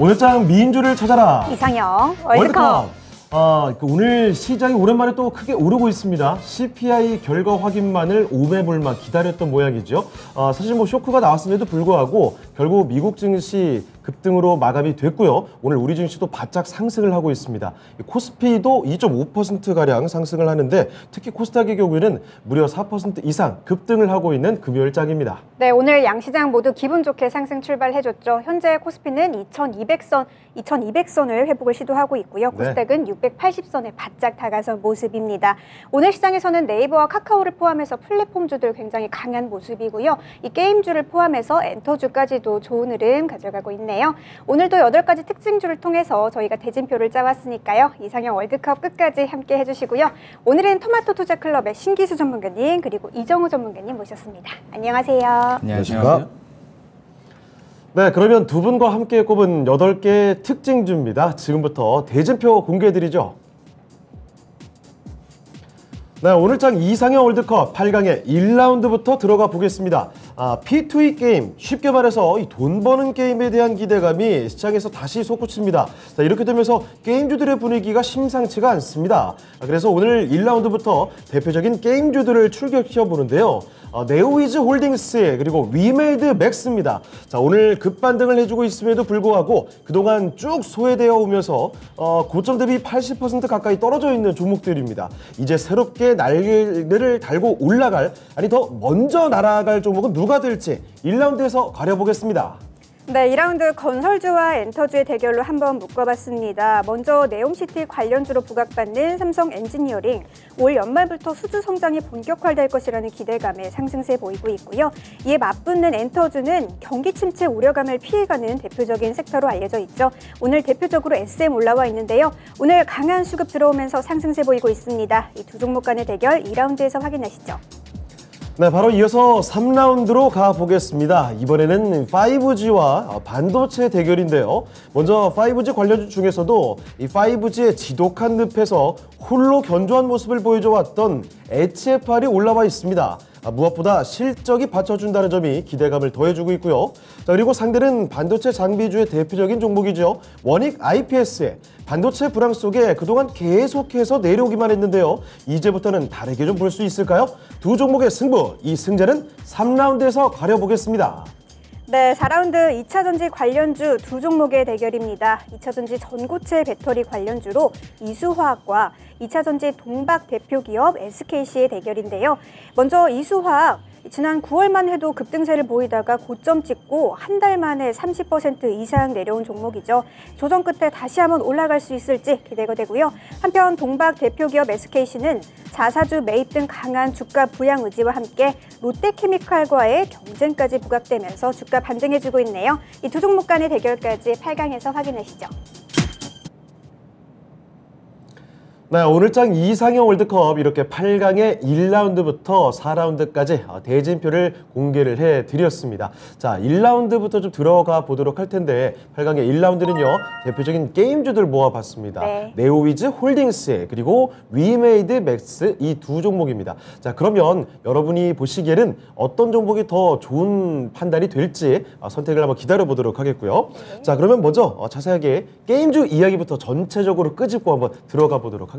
오늘장 미인주를 찾아라. 이상형 월드컵. 오늘 시장이 오랜만에 또 크게 오르고 있습니다. CPI 결과 확인만을 오매불마 기다렸던 모양이죠. 사실 뭐 쇼크가 나왔음에도 불구하고 결국 미국 증시 급등으로 마감이 됐고요. 오늘 우리 증시도 바짝 상승을 하고 있습니다. 코스피도 2.5%가량 상승을 하는데 특히 코스닥의 경우에는 무려 4% 이상 급등을 하고 있는 금요일장입니다. 네, 오늘 양시장 모두 기분 좋게 상승 출발해줬죠. 현재 코스피는 2200선을 회복을 시도하고 있고요. 코스닥은 네. 680선에 바짝 다가선 모습입니다. 오늘 시장에서는 네이버와 카카오를 포함해서 플랫폼주들 굉장히 강한 모습이고요. 이 게임주를 포함해서 엔터주까지도 좋은 흐름 가져가고 있네요. 오늘도 8가지 특징주를 통해서 저희가 대진표를 짜왔으니까요. 이상형 월드컵 끝까지 함께 해주시고요. 오늘은 토마토 투자클럽의 신기수 전문가님 그리고 이정우 전문가님 모셨습니다. 안녕하세요. 안녕하십니까. 네, 그러면 두 분과 함께 꼽은 8개의 특징주입니다. 지금부터 대진표 공개해드리죠. 네, 오늘장 이상형 월드컵 8강의 1라운드부터 들어가 보겠습니다. P2E 게임, 쉽게 말해서 이 돈 버는 게임에 대한 기대감이 시장에서 다시 솟구칩니다. 자, 이렇게 되면서 게임주들의 분위기가 심상치가 않습니다. 그래서 오늘 1라운드부터 대표적인 게임주들을 출격시켜보는데요. 네오위즈 홀딩스 그리고 위메이드 맥스입니다. 자, 오늘 급반등을 해주고 있음에도 불구하고 그동안 쭉 소외되어 오면서 고점 대비 80% 가까이 떨어져 있는 종목들입니다. 이제 새롭게 날개를 달고 올라갈, 아니 더 먼저 날아갈 종목은 누가 될지 1라운드에서 가려보겠습니다. 네, 2라운드 건설주와 엔터주의 대결로 한번 묶어봤습니다. 먼저 네옴시티 관련주로 부각받는 삼성 엔지니어링, 올 연말부터 수주 성장이 본격화될 것이라는 기대감에 상승세 보이고 있고요. 이에 맞붙는 엔터주는 경기 침체 우려감을 피해가는 대표적인 섹터로 알려져 있죠. 오늘 대표적으로 SM 올라와 있는데요. 오늘 강한 수급 들어오면서 상승세 보이고 있습니다. 이 두 종목 간의 대결 2라운드에서 확인하시죠. 네, 바로 이어서 3라운드로 가보겠습니다. 이번에는 5G와 반도체 대결인데요. 먼저 5G 관련주 중에서도 이 5G의 지독한 늪에서 홀로 견조한 모습을 보여줘왔던 HFR이 올라와 있습니다. 무엇보다 실적이 받쳐준다는 점이 기대감을 더해주고 있고요. 자, 그리고 상대는 반도체 장비주의 대표적인 종목이죠. 원익 IPS. 반도체 불황 속에 그동안 계속해서 내려오기만 했는데요. 이제부터는 다르게 좀 볼 수 있을까요? 두 종목의 승부, 이 승자는 3라운드에서 가려보겠습니다. 네, 4라운드 2차전지 관련주 두 종목의 대결입니다. 2차전지 전고체 배터리 관련주로 이수화학과 2차전지 동박 대표 기업 SKC의 대결인데요. 먼저 이수화학, 지난 9월만 해도 급등세를 보이다가 고점 찍고 한 달 만에 30% 이상 내려온 종목이죠. 조정 끝에 다시 한번 올라갈 수 있을지 기대가 되고요. 한편 동박 대표기업 SKC는 자사주 매입 등 강한 주가 부양 의지와 함께 롯데케미칼과의 경쟁까지 부각되면서 주가 반등해주고 있네요. 이 두 종목 간의 대결까지 8강에서 확인하시죠. 네, 오늘장 이상형 월드컵 이렇게 8강의 1라운드부터 4라운드까지 대진표를 공개를 해드렸습니다. 자, 1라운드부터 좀 들어가 보도록 할 텐데 8강의 1라운드는요. 대표적인 게임주들 모아봤습니다. 네. 네오위즈 홀딩스 그리고 위메이드 맥스 이 두 종목입니다. 자, 그러면 여러분이 보시기에는 어떤 종목이 더 좋은 판단이 될지 선택을 한번 기다려보도록 하겠고요. 네. 자, 그러면 먼저 자세하게 게임주 이야기부터 전체적으로 끄집고 한번 들어가 보도록 하겠습니다.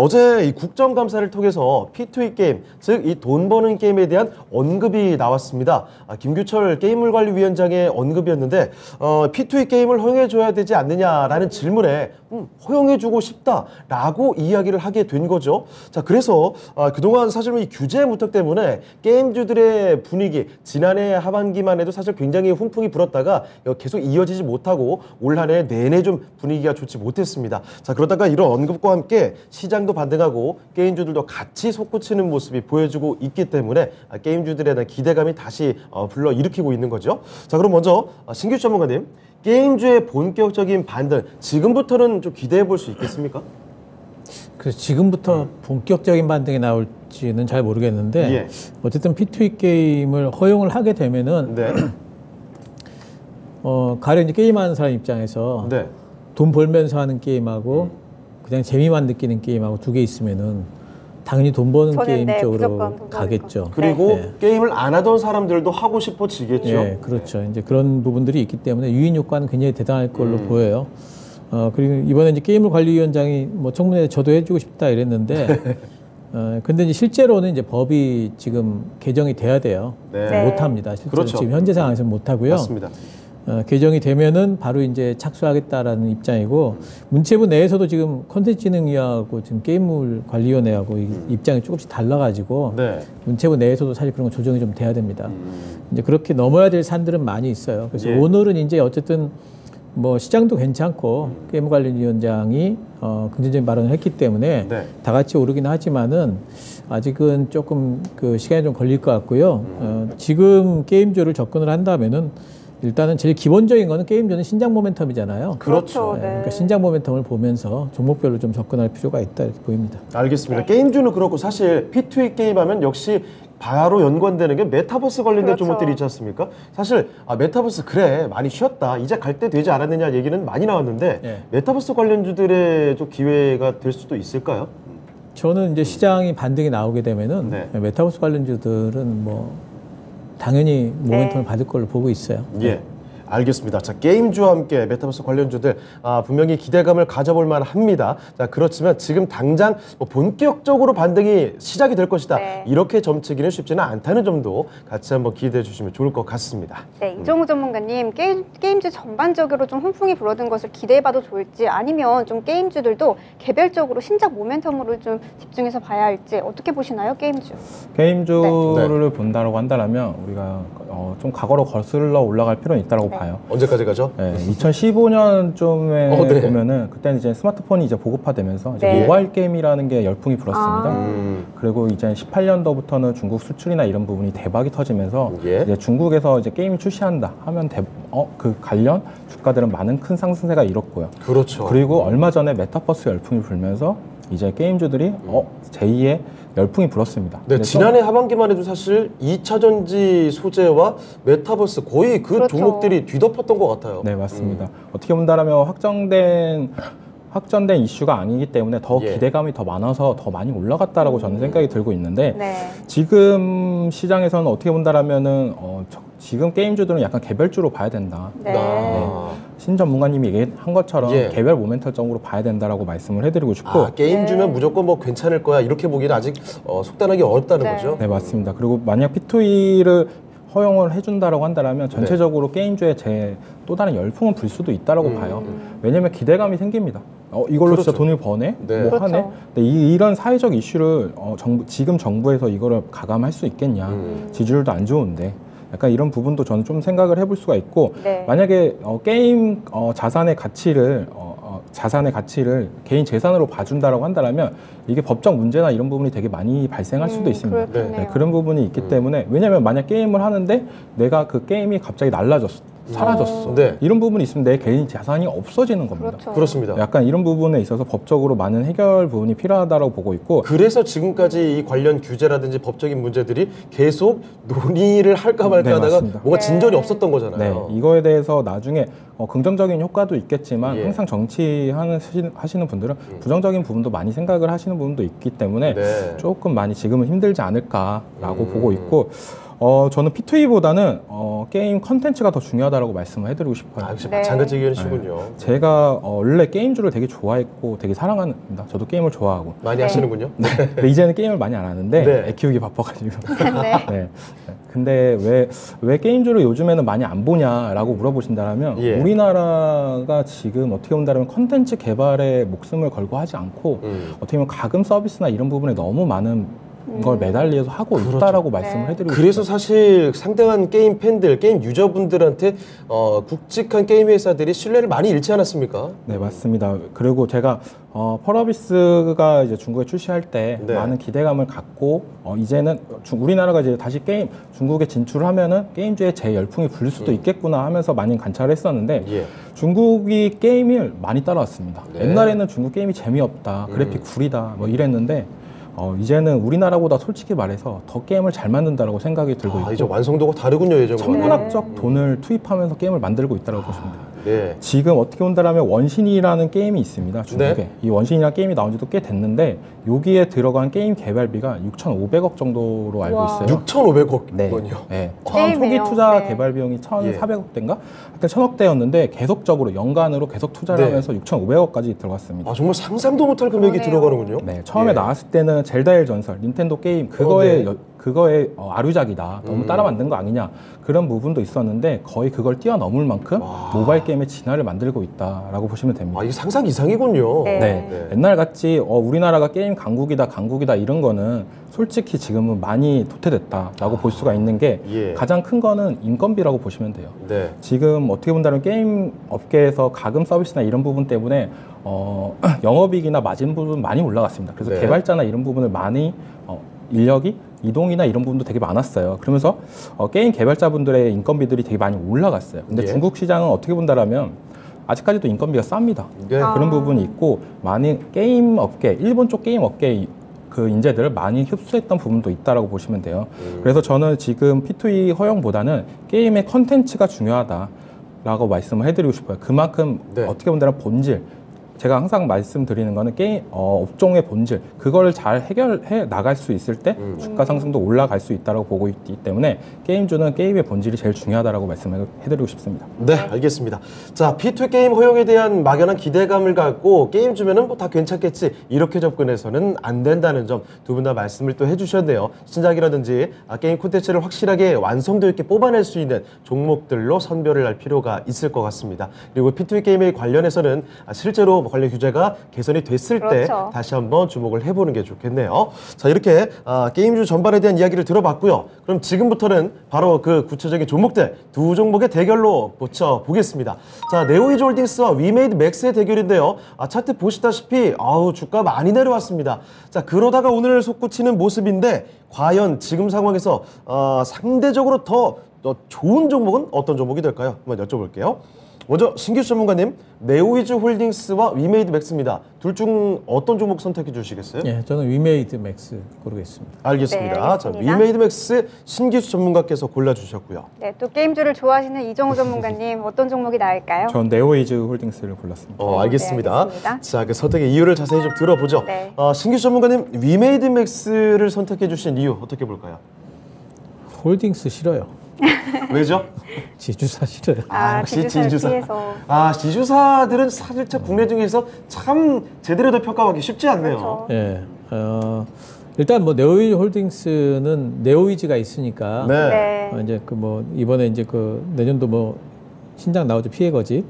어제 이 국정감사를 통해서 P2E 게임, 즉 이 돈 버는 게임에 대한 언급이 나왔습니다. 김규철 게임물관리위원장의 언급이었는데 P2E 게임을 허용해줘야 되지 않느냐라는 질문에 허용해주고 싶다라고 이야기를 하게 된 거죠. 자, 그래서 그동안 사실 이 규제 무턱 때문에 게임주들의 분위기, 지난해 하반기만 해도 사실 굉장히 훈풍이 불었다가 계속 이어지지 못하고 올 한 해 내내 좀 분위기가 좋지 못했습니다. 자, 그러다가 이런 언급과 함께 시장도 반등하고 게임주들도 같이 솟구치는 모습이 보여주고 있기 때문에 게임주들에 대한 기대감이 다시 불러일으키고 있는 거죠. 자, 그럼 먼저 신규 전문가님, 게임주의 본격적인 반등 지금부터는 좀 기대해 볼 수 있겠습니까? 그래서 지금부터 본격적인 반등이 나올지는 잘 모르겠는데 예. 어쨌든 P2E 게임을 허용을 하게 되면은 네. 가령 이제 게임하는 사람 입장에서 네. 돈 벌면서 하는 게임하고 그냥 재미만 느끼는 게임하고 두 개 있으면은 당연히 돈 버는 게임 쪽으로 가겠죠. 그리고 네. 게임을 안 하던 사람들도 하고 싶어지겠죠. 네, 그렇죠. 이제 그런 부분들이 있기 때문에 유인 효과는 굉장히 대단할 걸로 보여요. 그리고 이번에 이제 게임물 관리위원장이 뭐 청문회에 저도 해주고 싶다 이랬는데, 근데 이제 실제로는 이제 법이 지금 개정이 돼야 돼요. 네. 못 합니다. 실제로 그렇죠. 지금 현재 상황에서는 못 하고요. 맞습니다. 개정이 되면은 바로 이제 착수하겠다라는 입장이고, 문체부 내에서도 지금 콘텐츠진흥위하고 지금 게임물 관리위원회하고 입장이 조금씩 달라가지고 네. 문체부 내에서도 사실 그런 거 조정이 좀 돼야 됩니다. 이제 그렇게 넘어야 될 산들은 많이 있어요. 그래서 예. 오늘은 이제 어쨌든 뭐 시장도 괜찮고 게임 관리위원장이 긍정적인 발언을 했기 때문에 네. 다 같이 오르긴 하지만은 아직은 조금 그 시간이 좀 걸릴 것 같고요. 지금 게임주를 접근을 한다면은 일단은 제일 기본적인 거는 게임주는 신장 모멘텀이잖아요. 그렇죠. 네. 그러니까 신장 모멘텀을 보면서 종목별로 좀 접근할 필요가 있다 이렇게 보입니다. 알겠습니다. 게임주는 그렇고 사실 P2E 게임하면 역시 바로 연관되는 게 메타버스 관련된 그렇죠. 종목들이 있지 않습니까? 사실 아, 메타버스 그래 많이 쉬었다 이제 갈 때 되지 않았느냐 얘기는 많이 나왔는데 네. 메타버스 관련주들의 좀 기회가 될 수도 있을까요? 저는 이제 시장이 반등이 나오게 되면은 네. 메타버스 관련주들은 뭐 당연히 모멘텀을 네. 받을 걸로 보고 있어요. 예. 알겠습니다. 자, 게임주와 함께 메타버스 관련주들 분명히 기대감을 가져볼 만합니다. 자, 그렇지만 지금 당장 뭐 본격적으로 반등이 시작이 될 것이다. 네. 이렇게 점치기는 쉽지는 않다는 점도 같이 한번 기대해 주시면 좋을 것 같습니다. 네, 이정우 전문가님, 게임주 전반적으로 좀 훈풍이 불어든 것을 기대해봐도 좋을지 아니면 좀 게임주들도 개별적으로 신작 모멘텀으로 좀 집중해서 봐야 할지 어떻게 보시나요, 게임주? 게임주를 네. 본다라고 한다면 우리가 좀 과거로 거슬러 올라갈 필요는 있다고 네. 봐요. 언제까지 가죠? 네, 2015년쯤에 네. 보면은 그때는 이제 스마트폰이 이제 보급화되면서 이제 네. 모바일 게임이라는 게 열풍이 불었습니다. 그리고 이제 18년도부터는 중국 수출이나 이런 부분이 대박이 터지면서 예. 이제 중국에서 이제 게임을 출시한다 하면 그 관련 주가들은 많은 큰 상승세가 일었고요. 그렇죠. 그리고 얼마 전에 메타버스 열풍이 불면서 이제 게임주들이 제2의 열풍이 불었습니다. 네, 지난해 하반기만 해도 사실 2차 전지 소재와 메타버스 거의 그 그렇죠. 종목들이 뒤덮었던 것 같아요. 네, 맞습니다. 어떻게 본다면 확정된 이슈가 아니기 때문에 더 예. 기대감이 더 많아서 더 많이 올라갔다라고 저는 생각이 들고 있는데 네. 지금 시장에서는 어떻게 본다라면은 지금 게임주들은 약간 개별주로 봐야 된다. 네. 아. 네. 신 전문가님이 얘기한 것처럼 예. 개별 모멘텀적으로 봐야 된다라고 말씀을 해드리고 싶고 게임주면 네. 무조건 뭐 괜찮을 거야 이렇게 보기는 아직 속단하기 어렵다는 네. 거죠? 네, 맞습니다. 그리고 만약 P2E를 허용을 해준다라고 한다면 전체적으로 네. 게임주에 또 다른 열풍은 불 수도 있다라고 봐요. 왜냐면 기대감이 생깁니다. 이걸로 그렇죠. 진짜 돈을 버네? 네. 뭐 그렇죠. 하네? 근데 이런 사회적 이슈를 지금 정부에서 이거를 가감할 수 있겠냐. 지지율도 안 좋은데. 약간 이런 부분도 저는 좀 생각을 해볼 수가 있고 네. 만약에 게임 자산의 가치를 개인 재산으로 봐준다라고 한다면 이게 법적 문제나 이런 부분이 되게 많이 발생할 수도 있습니다. 네, 그런 부분이 있기 때문에 왜냐하면 만약 게임을 하는데 내가 그 게임이 갑자기 사라졌어. 네. 이런 부분이 있으면 내 개인 자산이 없어지는 겁니다. 그렇죠. 그렇습니다. 약간 이런 부분에 있어서 법적으로 많은 해결 부분이 필요하다고 보고 있고 그래서 지금까지 이 관련 규제라든지 법적인 문제들이 계속 논의를 할까 말까 네, 하다가 맞습니다. 뭔가 진전이 네. 없었던 거잖아요. 네. 이거에 대해서 나중에 긍정적인 효과도 있겠지만 예. 항상 하시는 분들은 부정적인 부분도 많이 생각을 하시는 부분도 있기 때문에 네. 조금 많이 지금은 힘들지 않을까라고 보고 있고 저는 P2E보다는 게임 컨텐츠가 더 중요하다고 말씀을 해드리고 싶어요. 아, 역시 마찬가지 의견이시군요. 네. 제가 원래 게임주를 되게 좋아했고 되게 사랑합니다. 저도 게임을 좋아하고 많이 네. 하시는군요. 네. 근데 이제는 게임을 많이 안 하는데 네. 애 키우기 바빠가지고 네. 네. 근데 왜 게임주를 요즘에는 많이 안 보냐라고 물어보신다면 예. 우리나라가 지금 어떻게 본다면 컨텐츠 개발에 목숨을 걸고 하지 않고 어떻게 보면 가금 서비스나 이런 부분에 너무 많은 그걸 매달려서 하고 그렇죠. 있다라고 말씀을 해드리고 싶어요. 그래서 사실 상당한 게임 팬들, 게임 유저분들한테 굵직한 게임 회사들이 신뢰를 많이 잃지 않았습니까? 네, 맞습니다. 그리고 제가 펄어비스가 이제 중국에 출시할 때 네. 많은 기대감을 갖고 이제는 우리나라가 이제 다시 중국에 진출하면은 게임주의 재열풍이 불릴 수도 있겠구나 하면서 많이 관찰을 했었는데 예. 중국이 게임을 많이 따라왔습니다. 네. 옛날에는 중국 게임이 재미없다, 그래픽 구리다 뭐 이랬는데 이제는 우리나라보다 솔직히 말해서 더 게임을 잘 만든다라고 생각이 들고 있고 이제 완성도가 다르군요. 예전과 천문학적 돈을 투입하면서 게임을 만들고 있다고 보시면 돼요. 네. 지금 어떻게 본다라면 원신이라는 게임이 있습니다. 중국에. 네. 이 원신이라는 게임이 나온 지도 꽤 됐는데 여기에 들어간 게임 개발비가 6,500억 정도로 알고 와. 있어요. 6,500억 네. 원이요? 네. 처음 초기 투자 네. 개발 비용이 1,400억 대인가? 하여튼 1,000억 대였는데 계속적으로 연간으로 계속 투자를 네. 하면서 6,500억까지 들어갔습니다. 아, 정말 상상도 못할 금액이 그러네요. 들어가는군요? 네. 처음에 예. 나왔을 때는 젤다의 전설, 닌텐도 게임 그거에 네. 그거의 아류작이다. 너무 따라 만든 거 아니냐. 그런 부분도 있었는데 거의 그걸 뛰어넘을 만큼 와. 모바일 게임의 진화를 만들고 있다라고 보시면 됩니다. 아, 이게 상상 이상이군요. 네. 네. 네. 옛날같이 우리나라가 게임 강국이다, 강국이다 이런 거는 솔직히 지금은 많이 도태됐다라고 볼 수가 있는 게 예. 가장 큰 거는 인건비라고 보시면 돼요. 네. 지금 어떻게 본다면 게임 업계에서 가금 서비스나 이런 부분 때문에 영업이익이나 마진 부분 많이 올라갔습니다. 그래서 네. 개발자나 이런 부분을 많이 인력이 이동이나 이런 부분도 되게 많았어요. 그러면서 게임 개발자분들의 인건비들이 되게 많이 올라갔어요. 근데 예. 중국 시장은 어떻게 본다라면 아직까지도 인건비가 쌉니다. 네. 그런 부분이 있고 많이 게임 업계, 일본 쪽 게임 업계의 그 인재들을 많이 흡수했던 부분도 있다라고 보시면 돼요. 그래서 저는 지금 P2E 허용보다는 게임의 컨텐츠가 중요하다라고 말씀을 해드리고 싶어요. 그만큼 네. 어떻게 본다면 본질, 제가 항상 말씀드리는 거는 게임 업종의 본질 그걸 잘 해결해 나갈 수 있을 때 주가 상승도 올라갈 수 있다고 보고 있기 때문에 게임주는 게임의 본질이 제일 중요하다고 말씀해드리고 싶습니다. 네, 알겠습니다. 자, P2 게임 허용에 대한 막연한 기대감을 갖고 게임 주면은 뭐 다 괜찮겠지 이렇게 접근해서는 안 된다는 점 두 분 다 말씀을 또 해주셨네요. 신작이라든지 게임 콘텐츠를 확실하게 완성도 있게 뽑아낼 수 있는 종목들로 선별을 할 필요가 있을 것 같습니다. 그리고 P2 게임에 관련해서는 실제로 관련 규제가 개선이 됐을 그렇죠. 때 다시 한번 주목을 해보는 게 좋겠네요. 자, 이렇게 게임주 전반에 대한 이야기를 들어봤고요. 그럼 지금부터는 바로 그 구체적인 종목들 두 종목의 대결로 붙여보겠습니다. 자, 네오위즈 홀딩스와 위메이드 맥스의 대결인데요. 차트 보시다시피 아우 주가 많이 내려왔습니다. 자, 그러다가 오늘 솟구치는 모습인데 과연 지금 상황에서 상대적으로 더 좋은 종목은 어떤 종목이 될까요? 한번 여쭤볼게요. 먼저 신기수 전문가님, 네오위즈 홀딩스와 위메이드 맥스입니다. 둘 중 어떤 종목 선택해 주시겠어요? 네, 저는 위메이드 맥스 고르겠습니다. 알겠습니다. 네, 알겠습니다. 자, 위메이드 맥스 신기수 전문가께서 골라주셨고요. 네, 또 게임주를 좋아하시는 이정우 전문가님 어떤 종목이 나을까요? 전 네오위즈 홀딩스를 골랐습니다. 알겠습니다. 알겠습니다. 자, 그 선택의 이유를 자세히 좀 들어보죠. 네. 신기수 전문가님, 위메이드 맥스를 선택해 주신 이유 어떻게 볼까요? 홀딩스 싫어요. 왜죠? 지주사 싫어요. 역시 지주사. 피해서. 지주사들은 사실 국내 중에서 참 제대로 더 평가하기 쉽지 않네요. 그렇죠. 예. 일단 뭐 네오위즈 홀딩스는 네오위즈가 있으니까 네. 이제 그 뭐 이번에 이제 그 내년도 뭐 신작 나오죠, 피해 거짓.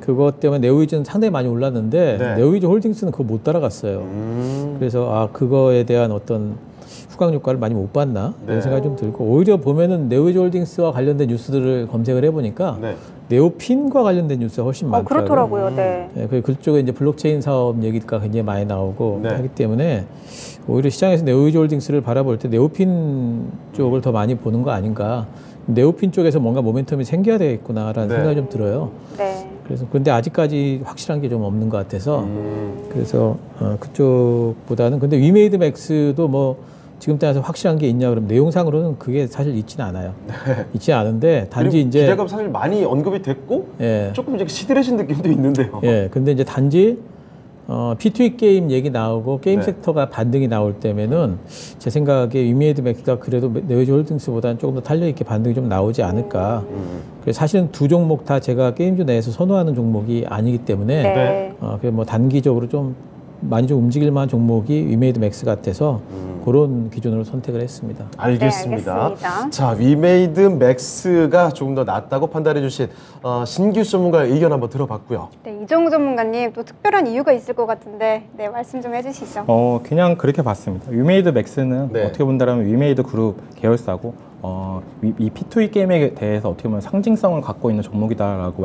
그것 때문에 네오위즈는 상당히 많이 올랐는데 네. 네오위즈 홀딩스는 그거 못 따라갔어요. 그래서 그거에 대한 어떤 수강 효과를 많이 못 봤나 네. 이런 생각이 좀 들고, 오히려 보면은 네오위즈 홀딩스와 관련된 뉴스들을 검색을 해보니까 네. 네오핀과 관련된 뉴스가 훨씬 많더라고요. 그렇더라고요. 네. 네, 그쪽에 이제 블록체인 사업 얘기가 굉장히 많이 나오고 네. 하기 때문에 오히려 시장에서 네오위즈 홀딩스를 바라볼 때 네오핀 쪽을 더 많이 보는 거 아닌가, 네오핀 쪽에서 뭔가 모멘텀이 생겨야 되겠구나라는 네. 생각이 좀 들어요. 네. 그래서 근데 아직까지 확실한 게 좀 없는 것 같아서 그래서 그쪽보다는, 근데 위메이드 맥스도 뭐 지금 따라서 확실한 게 있냐 그러면 내용상으로는 그게 사실 있지는 않아요. 네. 있지 않은데 단지 이제 기대감 사실 많이 언급이 됐고 예. 조금 이제 시들해진 느낌도 있는데요. 예, 근데 이제 단지 P2E 게임 얘기 나오고 게임 네. 섹터가 반등이 나올 때면은 제 생각에 위메이드 맥스가 그래도 네오위즈 홀딩스보다는 조금 더 탄력 있게 반등이 좀 나오지 않을까. 그래서 사실은 두 종목 다 제가 게임주 내에서 선호하는 종목이 아니기 때문에 네. 그래서 뭐 단기적으로 좀 많이 좀 움직일 만한 종목이 위메이드 맥스 같아서 그런 기준으로 선택을 했습니다. 알겠습니다. 네, 알겠습니다. 자, 위메이드 맥스가 조금 더 낫다고 판단해 주신 신규수 전문가의 의견 한번 들어봤고요. 네, 이정우 전문가님 또 특별한 이유가 있을 것 같은데 네, 말씀 좀 해주시죠. 그냥 그렇게 봤습니다. 위메이드 맥스는 네. 어떻게 본다면 위메이드 그룹 계열사고 이 P2E 게임에 대해서 어떻게 보면 상징성을 갖고 있는 종목이다라고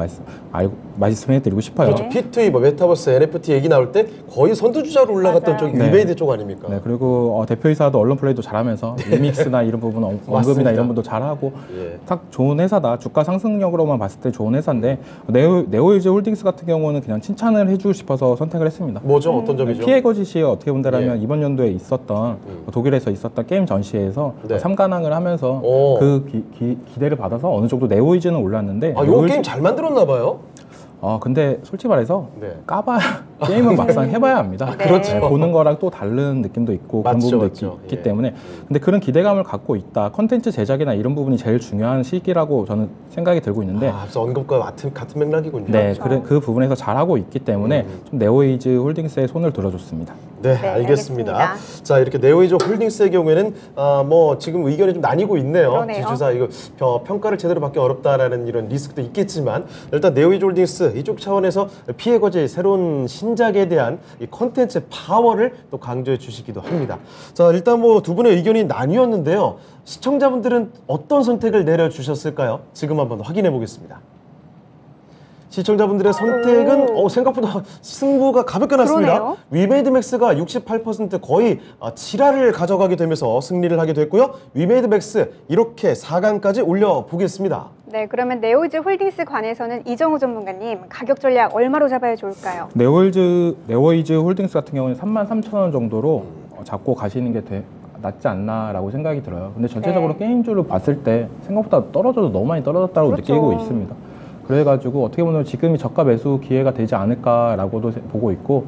말씀해드리고 싶어요. 그렇죠. P2E, 뭐 메타버스, NFT 얘기 나올 때 거의 선두주자로 올라갔던 쪽이 네. 위메이드 쪽 아닙니까? 네, 그리고 대표이사도 언론 플레이도 잘하면서 리믹스나 이런 부분 언급이나 이런 분도 잘하고 예. 딱 좋은 회사다. 주가 상승력으로만 봤을 때 좋은 회사인데 네오위즈 홀딩스 같은 경우는 그냥 칭찬을 해주고 싶어서 선택을 했습니다. 뭐죠? 어떤 점이죠? 피해 거짓이 어떻게 본다면 예. 이번 연도에 있었던 독일에서 있었던 게임 전시회에서 네. 3관왕을 하면서 그 기대를 받아서 어느 정도 네오위즈는 올랐는데 요 게임 잘 만들었나 봐요? 근데 솔직히 말해서 까봐야 게임은 막상 해봐야 합니다. 그렇죠. 보는 거랑 또 다른 느낌도 있고 그런 부분도 있기 때문에 근데 그런 기대감을 갖고 있다. 컨텐츠 제작이나 이런 부분이 제일 중요한 시기라고 저는 생각이 들고 있는데 앞서 언급과 같은 맥락이군요. 네, 그 부분에서 잘하고 있기 때문에 좀 네오위즈 홀딩스에 손을 들어줬습니다. 네, 알겠습니다. 자, 이렇게 네오위즈 홀딩스의 경우에는 뭐 지금 의견이 좀 나뉘고 있네요. 그러네요. 주주사 이거 평가를 제대로 받기 어렵다라는 이런 리스크도 있겠지만 일단 네오위즈 홀딩스 이쪽 차원에서 피해거제의 새로운 신작에 대한 이 컨텐츠 파워를 또 강조해 주시기도 합니다. 자, 일단 뭐 두 분의 의견이 나뉘었는데요. 시청자분들은 어떤 선택을 내려주셨을까요? 지금 한번 확인해 보겠습니다. 시청자분들의 선택은 생각보다 승부가 가볍게 났습니다. 위메이드 맥스가 68% 거의 7할을 가져가게 되면서 승리를 하게 됐고요. 위메이드 맥스 이렇게 4강까지 올려보겠습니다. 네, 그러면 네오위즈 홀딩스 관해서는 이정우 전문가님, 가격 전략 얼마로 잡아야 좋을까요? 네오위즈 홀딩스 같은 경우는 33,000원 정도로 잡고 가시는 게 낫지 않나라고 생각이 들어요. 근데 전체적으로 게임주를 봤을 때 생각보다 떨어져도 너무 많이 떨어졌다고 느끼고 있습니다. 그래가지고 어떻게 보면 지금이 저가 매수 기회가 되지 않을까라고도 보고 있고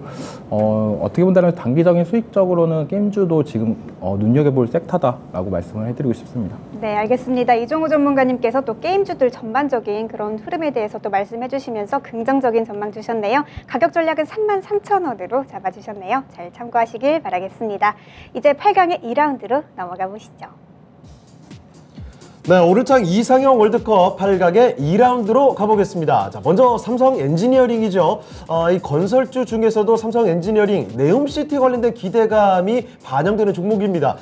어떻게 본다면 단기적인 수익적으로는 게임주도 지금 눈여겨볼 섹터다라고 말씀을 해드리고 싶습니다. 네, 알겠습니다. 이종우 전문가님께서 또 게임주들 전반적인 그런 흐름에 대해서 또 말씀해 주시면서 긍정적인 전망 주셨네요. 가격 전략은 33,000원으로 잡아주셨네요. 잘 참고하시길 바라겠습니다. 이제 8강의 2라운드로 넘어가 보시죠. 네, 오늘장 이상형 월드컵 8강의 2라운드로 가보겠습니다. 자, 먼저 삼성 엔지니어링이죠. 이 건설주 중에서도 삼성 엔지니어링, 네옴시티 관련된 기대감이 반영되는 종목입니다.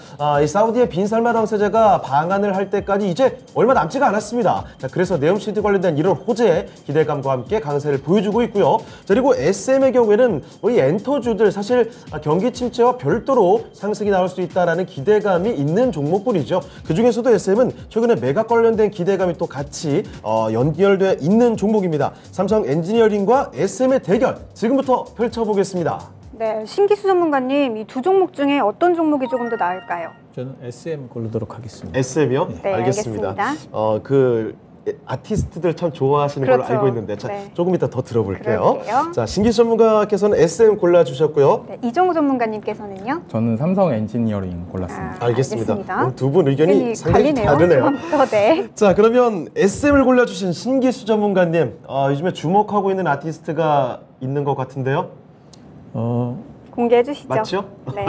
이 사우디의 빈살만 왕세자가 방한을 할 때까지 이제 얼마 남지가 않았습니다. 자, 그래서 네옴시티 관련된 이런 호재의 기대감과 함께 강세를 보여주고 있고요. 그리고 SM의 경우에는 이 엔터주들 사실 경기 침체와 별도로 상승이 나올 수 있다는 기대감이 있는 종목뿐이죠. 그중에서도 SM은 최근에 매각 관련된 기대감이 또 같이 연결돼 있는 종목입니다. 삼성 엔지니어링과 SM의 대결 지금부터 펼쳐보겠습니다. 네, 신기수 전문가님, 이 두 종목 중에 어떤 종목이 조금 더 나을까요? 저는 SM 고르도록 하겠습니다. SM이요? 네, 알겠습니다. 아티스트들 참 좋아하시는 걸로 알고 있는데 조금 이따 더 들어볼게요. 자, 신기수 전문가께서는 SM 골라주셨고요. 네, 이정우 전문가님께서는요? 저는 삼성 엔지니어링 골랐습니다. 알겠습니다. 두 분 의견이 상당히 다르네요. 자, 그러면 SM을 골라주신 신기수 전문가님, 요즘에 주목하고 있는 아티스트가 있는 것 같은데요? 공개해 주시죠. 맞죠? 네.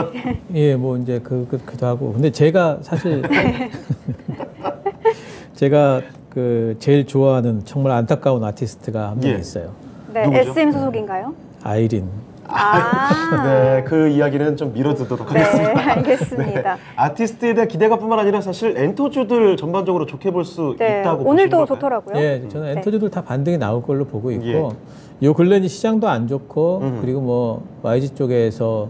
예, 뭐 이제 그도 하고. 근데 제가 사실 제가 제일 좋아하는 정말 안타까운 아티스트가 한 명 있어요. 네, 누구죠? SM 소속인가요? 아이린. 네, 그 이야기는 좀 미뤄두도록 하겠습니다. 네, 알겠습니다. 네, 아티스트에 대한 기대감뿐만 아니라 사실 엔터주들 전반적으로 좋게 볼 수 있다고 오늘도 좋더라고요. 네, 저는 엔터주들 다 반등이 나올 걸로 보고 있고 요 근래는 시장도 안 좋고 그리고 뭐 YG 쪽에서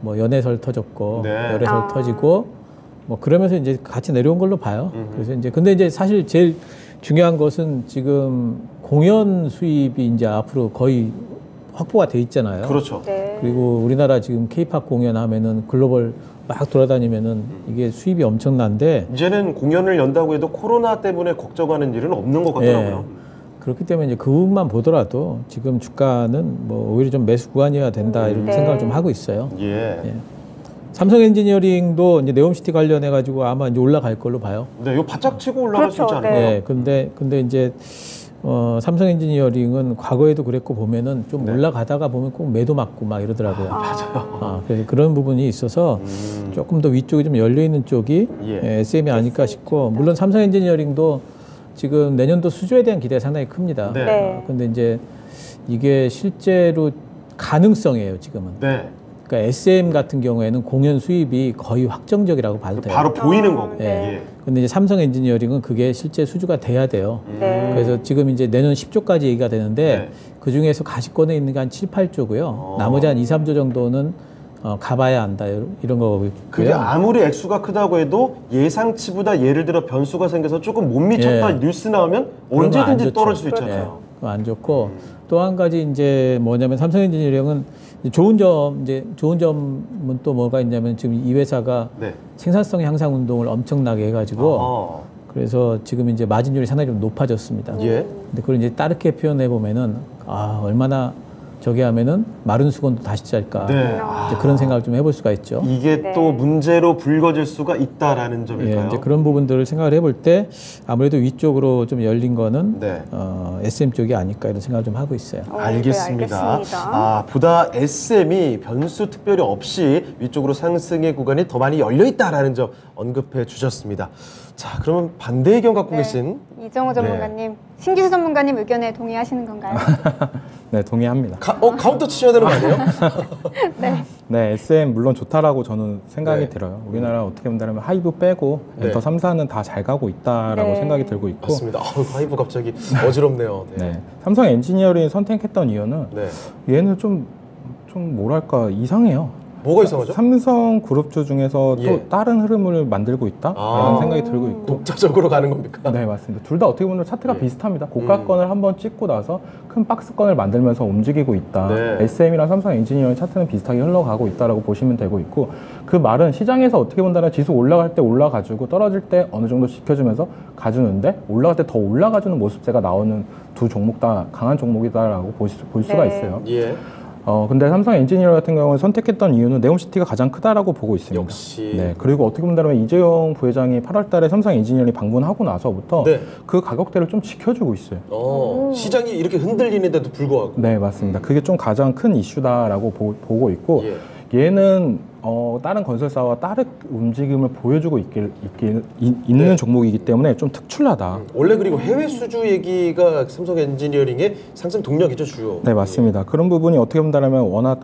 뭐 연해설 터졌고 열애설 터지고 뭐 그러면서 이제 같이 내려온 걸로 봐요. 그래서 이제 근데 이제 사실 제일 중요한 것은 지금 공연 수입이 이제 앞으로 거의 확보가 돼 있잖아요. 그렇죠. 네. 그리고 우리나라 지금 K-팝 공연하면은 글로벌 막 돌아다니면은 이게 수입이 엄청난데 이제는 공연을 연다고 해도 코로나 때문에 걱정하는 일은 없는 것 같더라고요. 네. 그렇기 때문에 이제 그 부분만 보더라도 지금 주가는 뭐 오히려 좀 매수 구간이어야 된다 이런 생각을 좀 하고 있어요. 예. 삼성 엔지니어링도 이제 네옴시티 관련해 가지고 아마 이제 올라갈 걸로 봐요. 네, 이거 바짝 치고 올라갈 수 있지 않을까요? 네, 근데 이제 삼성 엔지니어링은 과거에도 그랬고 보면은 좀 올라가다가 보면 꼭 매도 맞고 막 이러더라고요. 맞아요. 그래서 그런 부분이 있어서 조금 더 위쪽이 좀 열려 있는 쪽이 SM이 아닐까 싶고 물론 삼성 엔지니어링도 지금 내년도 수주에 대한 기대가 상당히 큽니다. 근데 이제 이게 실제로 가능성이에요, 지금은. 네. 그러니까 SM 같은 경우에는 공연 수입이 거의 확정적이라고 봐도 돼요. 바로 보이는 거고. 네. 근데 이제 삼성 엔지니어링은 그게 실제 수주가 돼야 돼요. 그래서 지금 이제 내년 10조까지 얘기가 되는데 그 중에서 가시권에 있는 게 한 7, 8조고요. 나머지 한 2, 3조 정도는 가봐야 한다 이런 거고요. 그게 아무리 액수가 크다고 해도 예상치보다 예를 들어 변수가 생겨서 조금 못 미쳤다 뉴스 나오면 언제든지 떨어질 수 있잖아요. 안 좋고 또 한 가지 이제 뭐냐면 삼성 엔지니어링은 좋은 점은 또 뭐가 있냐면 지금 이 회사가 생산성의 향상 운동을 엄청나게 해가지고 그래서 지금 이제 마진율이 상당히 좀 높아졌습니다. 근데 그걸 이제 따르게 표현해 보면은 아, 얼마나 저게 하면은 마른 수건도 다시 짤까. 네. 이제 그런 생각을 좀 해볼 수가 있죠. 이게 네. 또 문제로 불거질 수가 있다라는 점일까요? 예, 이제 그런 부분들을 생각을 해볼 때 아무래도 위쪽으로 좀 열린 거는 네. SM 쪽이 아닐까 이런 생각을 좀 하고 있어요. 알겠습니다. 네, 알겠습니다. 아, 보다 SM이 변수 특별히 없이 위쪽으로 상승의 구간이 더 많이 열려있다라는 점 언급해 주셨습니다. 자, 그러면 반대 의견 갖고 네. 계신 이정우 전문가님, 네. 신기수 전문가님 의견에 동의하시는 건가요? 네, 동의합니다. 카운터 치셔야 되는 거 아니에요? 네. 네, SM 물론 좋다라고 저는 생각이 네. 들어요. 우리나라 어떻게 본다면 하이브 빼고 엔터 네. 3사는 다 잘 가고 있다라고 네. 생각이 들고 있고. 맞습니다. 아우, 하이브 갑자기 어지럽네요. 네. 네. 삼성 엔지니어링 선택했던 이유는 네. 얘는 좀 뭐랄까 이상해요. 뭐가 이상하죠? 삼성 그룹주 중에서 예. 또 다른 흐름을 만들고 있다? 아 라는 생각이 들고 있고. 독자적으로 가는 겁니까? 네, 맞습니다. 둘 다 어떻게 보면 차트가 예. 비슷합니다. 고가권을 한번 찍고 나서 큰 박스권을 만들면서 움직이고 있다. 네. SM이랑 삼성 엔지니어링 차트는 비슷하게 흘러가고 있다라고 보시면 되고 있고, 그 말은 시장에서 어떻게 본다면 지수 올라갈 때 올라가주고 떨어질 때 어느 정도 지켜주면서 가주는데, 올라갈 때 더 올라가주는 모습새가 나오는 두 종목 다 강한 종목이다라고 볼 수가 네. 있어요. 예. 근데 삼성 엔지니어 같은 경우는 선택했던 이유는 네옴시티가 가장 크다라고 보고 있습니다. 역시. 네. 그리고 어떻게 본다면 이재용 부회장이 8월달에 삼성 엔지니어링 방문하고 나서부터 네. 그 가격대를 좀 지켜주고 있어요. 시장이 이렇게 흔들리는데도 불구하고. 네, 맞습니다. 그게 좀 가장 큰 이슈다라고 보고 있고, 예. 얘는 다른 건설사와 다른 움직임을 보여주고 있는 네. 종목이기 때문에 좀 특출나다. 원래 그리고 해외 수주 얘기가 삼성 엔지니어링의 상승 동력이죠, 주요. 네, 맞습니다. 예. 그런 부분이 어떻게 본다면 워낙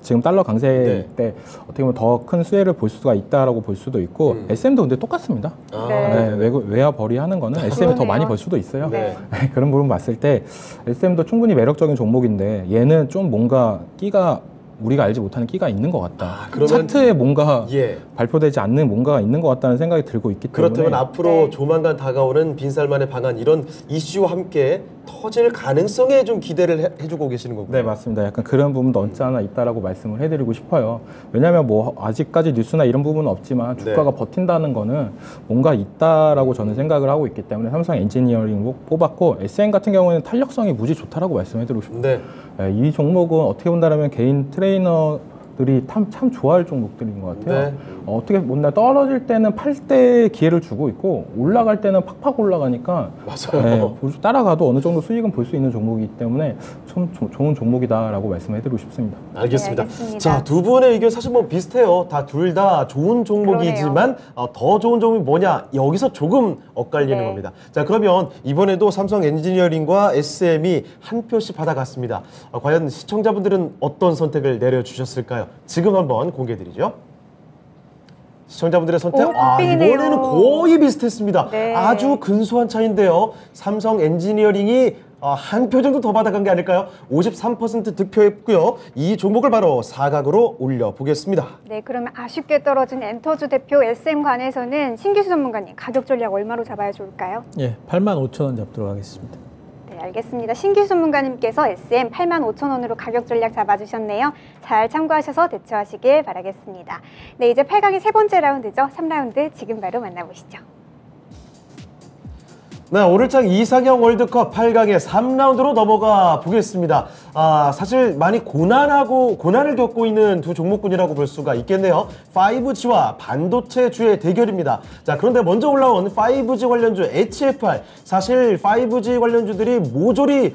지금 달러 강세 네. 때 어떻게 보면 더 큰 수혜를 볼 수가 있다라고 볼 수도 있고, SM도 근데 똑같습니다. 아. 네. 네, 외화 벌이하는 거는 SM이 더 많이 벌 수도 있어요. 네. 네, 그런 부분 봤을 때 SM도 충분히 매력적인 종목인데 얘는 좀 뭔가 우리가 알지 못하는 끼가 있는 것 같다. 아, 차트에 뭔가 예. 발표되지 않는 뭔가가 있는 것 같다는 생각이 들고 있기 때문에. 그렇다면 앞으로 네. 조만간 다가오는 빈살만의 방안, 이런 이슈와 함께 터질 가능성에 좀 기대를 해주고 계시는 거고요. 네, 맞습니다. 약간 그런 부분도 언짢아 있다라고 말씀을 해드리고 싶어요. 왜냐하면 뭐 아직까지 뉴스나 이런 부분은 없지만 주가가 네. 버틴다는 거는 뭔가 있다라고 저는 생각을 하고 있기 때문에 삼성 엔지니어링 뽑았고, SM 같은 경우에는 탄력성이 무지 좋다라고 말씀해드리고 싶어요. 네. 네, 이 종목은 어떻게 본다면 개인 트레이너들이 참 좋아할 종목들인 것 같아요. 네. 어떻게 뭔가 떨어질 때는 팔 때 기회를 주고 있고, 올라갈 때는 팍팍 올라가니까 맞아요. 네, 따라가도 어느 정도 수익은 볼 수 있는 종목이기 때문에 참 좋은 종목이다라고 말씀해드리고 싶습니다. 알겠습니다. 네, 알겠습니다. 자, 두 분의 의견 사실 뭐 비슷해요. 다 둘 다 좋은 종목이지만 더 좋은 종목이 뭐냐, 여기서 조금 엇갈리는 네. 겁니다. 자, 그러면 이번에도 삼성 엔지니어링과 SM이 한 표씩 받아갔습니다. 과연 시청자분들은 어떤 선택을 내려주셨을까요? 지금 한번 공개해드리죠. 시청자분들의 선택, 이번에는 거의 비슷했습니다. 네. 아주 근소한 차이인데요. 삼성 엔지니어링이 한 표 정도 더 받아간 게 아닐까요? 53% 득표했고요. 이 종목을 바로 4각으로 올려보겠습니다. 네, 그러면 아쉽게 떨어진 엔터주 대표 SM 관해서는 신기수 전문가님, 가격 전략 얼마로 잡아야 좋을까요? 예, 85,000원 잡도록 하겠습니다. 네, 알겠습니다. 신기수 전문가님께서 SM 85,000원으로 가격 전략 잡아주셨네요. 잘 참고하셔서 대처하시길 바라겠습니다. 네, 이제 8강의 세 번째 라운드죠. 3라운드 지금 바로 만나보시죠. 네, 오늘장 이상형 월드컵 8강의 3라운드로 넘어가 보겠습니다. 아, 사실 많이 고난을 겪고 있는 두 종목군이라고 볼 수가 있겠네요. 5G와 반도체 주의 대결입니다. 자, 그런데 먼저 올라온 5G 관련주 HFR. 사실 5G 관련주들이 모조리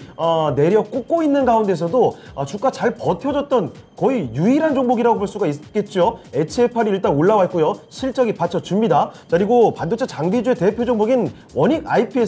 내려 꽂고 있는 가운데서도 주가 잘 버텨줬던 거의 유일한 종목이라고 볼 수가 있겠죠. HFR이 일단 올라와 있고요. 실적이 받쳐줍니다. 자, 그리고 반도체 장비주의 대표 종목인 원익 IPS.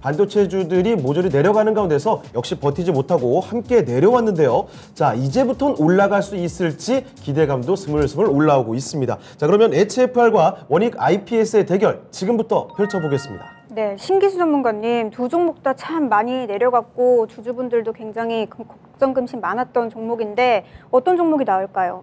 반도체주들이 모조리 내려가는 가운데서 역시 버티지 못하고 함께 내려왔는데요. 자, 이제부턴 올라갈 수 있을지 기대감도 스물스물 올라오고 있습니다. 자, 그러면 HFR과 원익 IPS의 대결 지금부터 펼쳐보겠습니다. 네, 신기수 전문가님, 두 종목 다 참 많이 내려갔고 주주분들도 굉장히 걱정금심 많았던 종목인데 어떤 종목이 나을까요?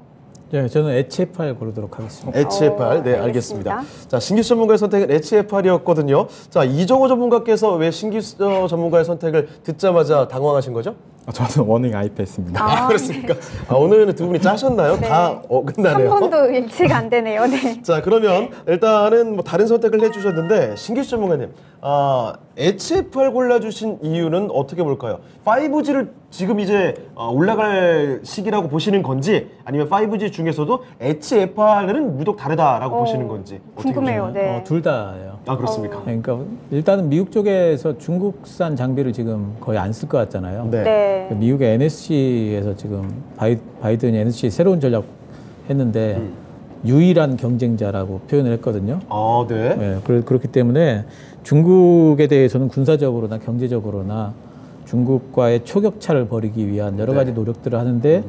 네, 저는 HFR 고르도록 하겠습니다. HFR, 네, 알겠습니다. 자, 신기수 전문가의 선택은 HFR이었거든요. 자, 이정우 전문가께서 왜 신기수 전문가의 선택을 듣자마자 당황하신 거죠? 저는 원익 IPS입니다. 아, 그렇습니까? 네. 아, 오늘은 두 분이 짜셨나요? 네. 다 어긋나네요. 한 번도 일치가 안 되네요. 네. 자, 그러면 일단은 뭐 다른 선택을 해주셨는데 신기수 전문가님, HFR 골라주신 이유는 어떻게 볼까요? 5G를 지금 이제 올라갈 시기라고 보시는 건지, 아니면 5G 중에서도 HFR은 유독 다르다라고 보시는 건지 궁금해요. 네. 둘 다예요. 아, 그렇습니까? 네, 그러니까 일단은 미국 쪽에서 중국산 장비를 지금 거의 안 쓸 것 같잖아요. 네. 네. 미국의 NSC에서 지금 바이든이 NSC 새로운 전략 했는데 유일한 경쟁자라고 표현을 했거든요. 아, 네. 네. 그렇기 때문에 중국에 대해서는 군사적으로나 경제적으로나 중국과의 초격차를 벌이기 위한 여러 가지 노력들을 하는데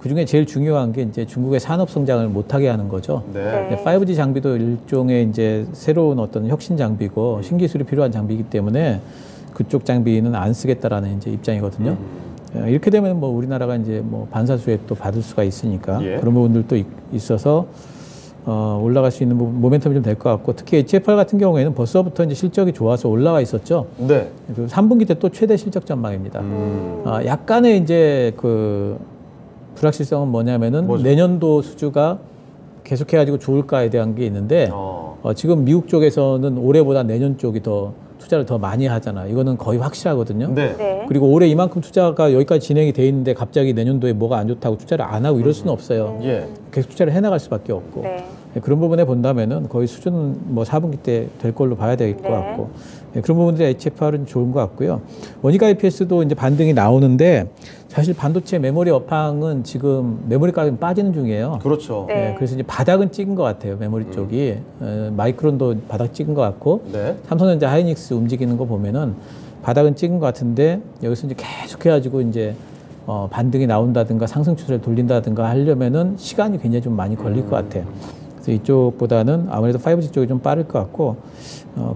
그중에 제일 중요한 게 이제 중국의 산업 성장을 못하게 하는 거죠. 네. 5G 장비도 일종의 이제 새로운 어떤 혁신 장비고 신기술이 필요한 장비이기 때문에 그쪽 장비는 안 쓰겠다라는 이제 입장이거든요. 이렇게 되면 뭐 우리나라가 이제 뭐 반사 수혜도 받을 수가 있으니까 그런 부분들도 있어서 올라갈 수 있는 모멘텀이 좀 될 것 같고, 특히 HFR 같은 경우에는 벌써부터 이제 실적이 좋아서 올라와 있었죠. 네. 3분기 때 또 최대 실적 전망입니다. 약간의 이제 그 불확실성은 뭐냐면은 내년도 수주가 계속해가지고 좋을까에 대한 게 있는데 지금 미국 쪽에서는 올해보다 내년 쪽이 더 투자를 더 많이 하잖아. 이거는 거의 확실하거든요. 네. 네. 그리고 올해 이만큼 투자가 여기까지 진행이 돼 있는데 갑자기 내년도에 뭐가 안 좋다고 투자를 안 하고 이럴 수는 없어요. 예. 계속 투자를 해나갈 수밖에 없고 네. 그런 부분에 본다면은 거의 수준은 뭐 4분기 때 될 걸로 봐야 될 것 같고 그런 부분들에 HFR은 좋은 것 같고요. 원익 IPS도 이제 반등이 나오는데 사실 반도체 메모리 업황은 지금 메모리 가격이 빠지는 중이에요. 그렇죠. 네. 네. 그래서 이제 바닥은 찍은 것 같아요. 메모리 쪽이 마이크론도 바닥 찍은 것 같고 삼성전자, 하이닉스 움직이는 거 보면은 바닥은 찍은 것 같은데 여기서 이제 계속 해가지고 이제 반등이 나온다든가 상승 추세를 돌린다든가 하려면은 시간이 굉장히 좀 많이 걸릴 것 같아요. 이쪽보다는 아무래도 5G 쪽이 좀 빠를 것 같고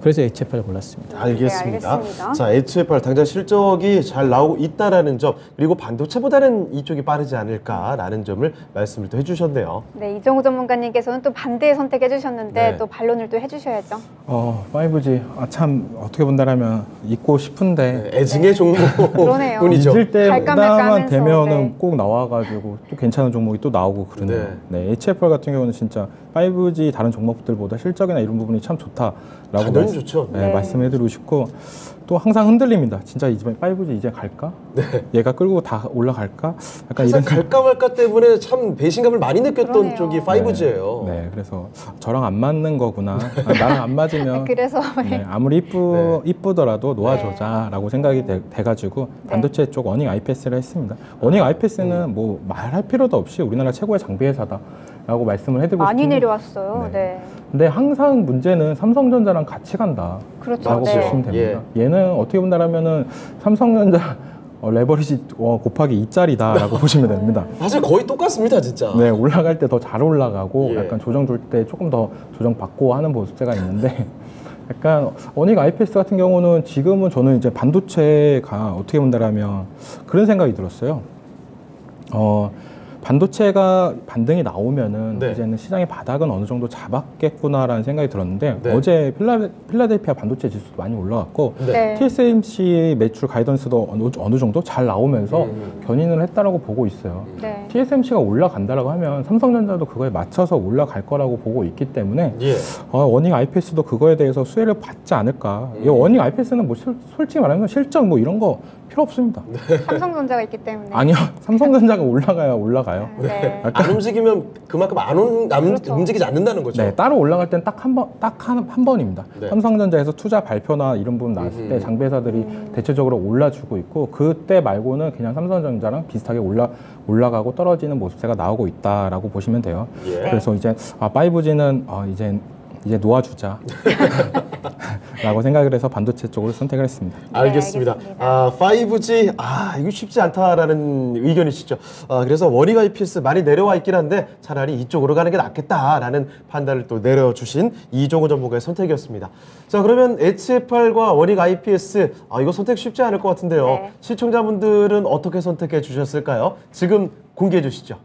그래서 HFR 골랐습니다. 알겠습니다. 네, 알겠습니다. 자, HFR 당장 실적이 잘 나오고 있다라는 점, 그리고 반도체보다는 이쪽이 빠르지 않을까라는 점을 말씀을 또 해주셨네요. 네, 이정우 전문가님께서는 또 반대의 선택해 주셨는데 또 반론을 또 해주셔야죠. 5G 참 어떻게 본다라면 잊고 싶은데 애증의 종목뿐이죠. 잊을 때만 되면은 꼭 나와가지고 또 괜찮은 종목이 또 나오고 그러네요. 네, HFR 같은 경우는 진짜 5G 다른 종목들보다 실적이나 이런 부분이 참 좋다라고 말씀해드리고 싶고, 또 항상 흔들립니다. 진짜 이제 5G 이제 갈까? 네. 얘가 끌고 다 올라갈까? 약간 이런 갈까 말까 때문에 참 배신감을 많이 느꼈던 쪽이 5G예요. 네. 네, 그래서 저랑 안 맞는 거구나. 나랑 안 맞으면 그래서 아무리 이쁘더라도 놓아줘자라고 생각이 돼가지고 반도체 쪽 원익 IPS를 했습니다. 원익 IPS는 뭐 말할 필요도 없이 우리나라 최고의 장비 회사다. 라고 말씀을 해드리고 많이 내려왔어요. 네. 근데 항상 문제는 삼성전자랑 같이 간다. 그렇죠. 라고 보시면 됩니다. 얘는 어떻게 본다라면은 삼성전자 레버리지 곱하기 2짜리다라고 보시면 됩니다. 사실 거의 똑같습니다, 진짜. 네, 올라갈 때 더 잘 올라가고 약간 조정 줄 때 조금 더 조정 받고 하는 모습새가 있는데 약간 원익 IPS 같은 경우는 지금은 저는 이제 반도체가 어떻게 본다라면 그런 생각이 들었어요. 반도체가 반등이 나오면은 이제는 시장의 바닥은 어느 정도 잡았겠구나라는 생각이 들었는데 어제 필라델피아 반도체 지수도 많이 올라갔고 TSMC 매출 가이던스도 어느 정도 잘 나오면서 견인을 했다라고 보고 있어요. TSMC가 올라간다라고 하면 삼성전자도 그거에 맞춰서 올라갈 거라고 보고 있기 때문에 원익 IPS도 그거에 대해서 수혜를 받지 않을까. 이 원익 IPS는 뭐 솔직히 말하면 실적 뭐 이런 거 필요 없습니다. 삼성전자가 있기 때문에. 아니요, 삼성전자가 올라가요. 네. 안 움직이면 그만큼 움직이지 않는다는 거죠. 네, 따로 올라갈 때는 딱 한 번입니다. 삼성전자에서 투자 발표나 이런 부분 나왔을 때 장비 회사들이 대체적으로 올라주고 있고 그때 말고는 그냥 삼성전자랑 비슷하게 올라가고 떨어지는 모습새가 나오고 있다라고 보시면 돼요. 그래서 이제 5G는 이제 놓아주자. 라고 생각을 해서 반도체 쪽으로 선택을 했습니다. 알겠습니다. 아, 5G 이거 쉽지 않다라는 의견이시죠. 그래서 원익 IPS 많이 내려와 있긴 한데 차라리 이쪽으로 가는 게 낫겠다라는 판단을 또 내려주신 이정우 전문가의 선택이었습니다. 자, 그러면 HFR과 원익 IPS 이거 선택 쉽지 않을 것 같은데요. 시청자분들은 어떻게 선택해 주셨을까요? 지금 공개해 주시죠.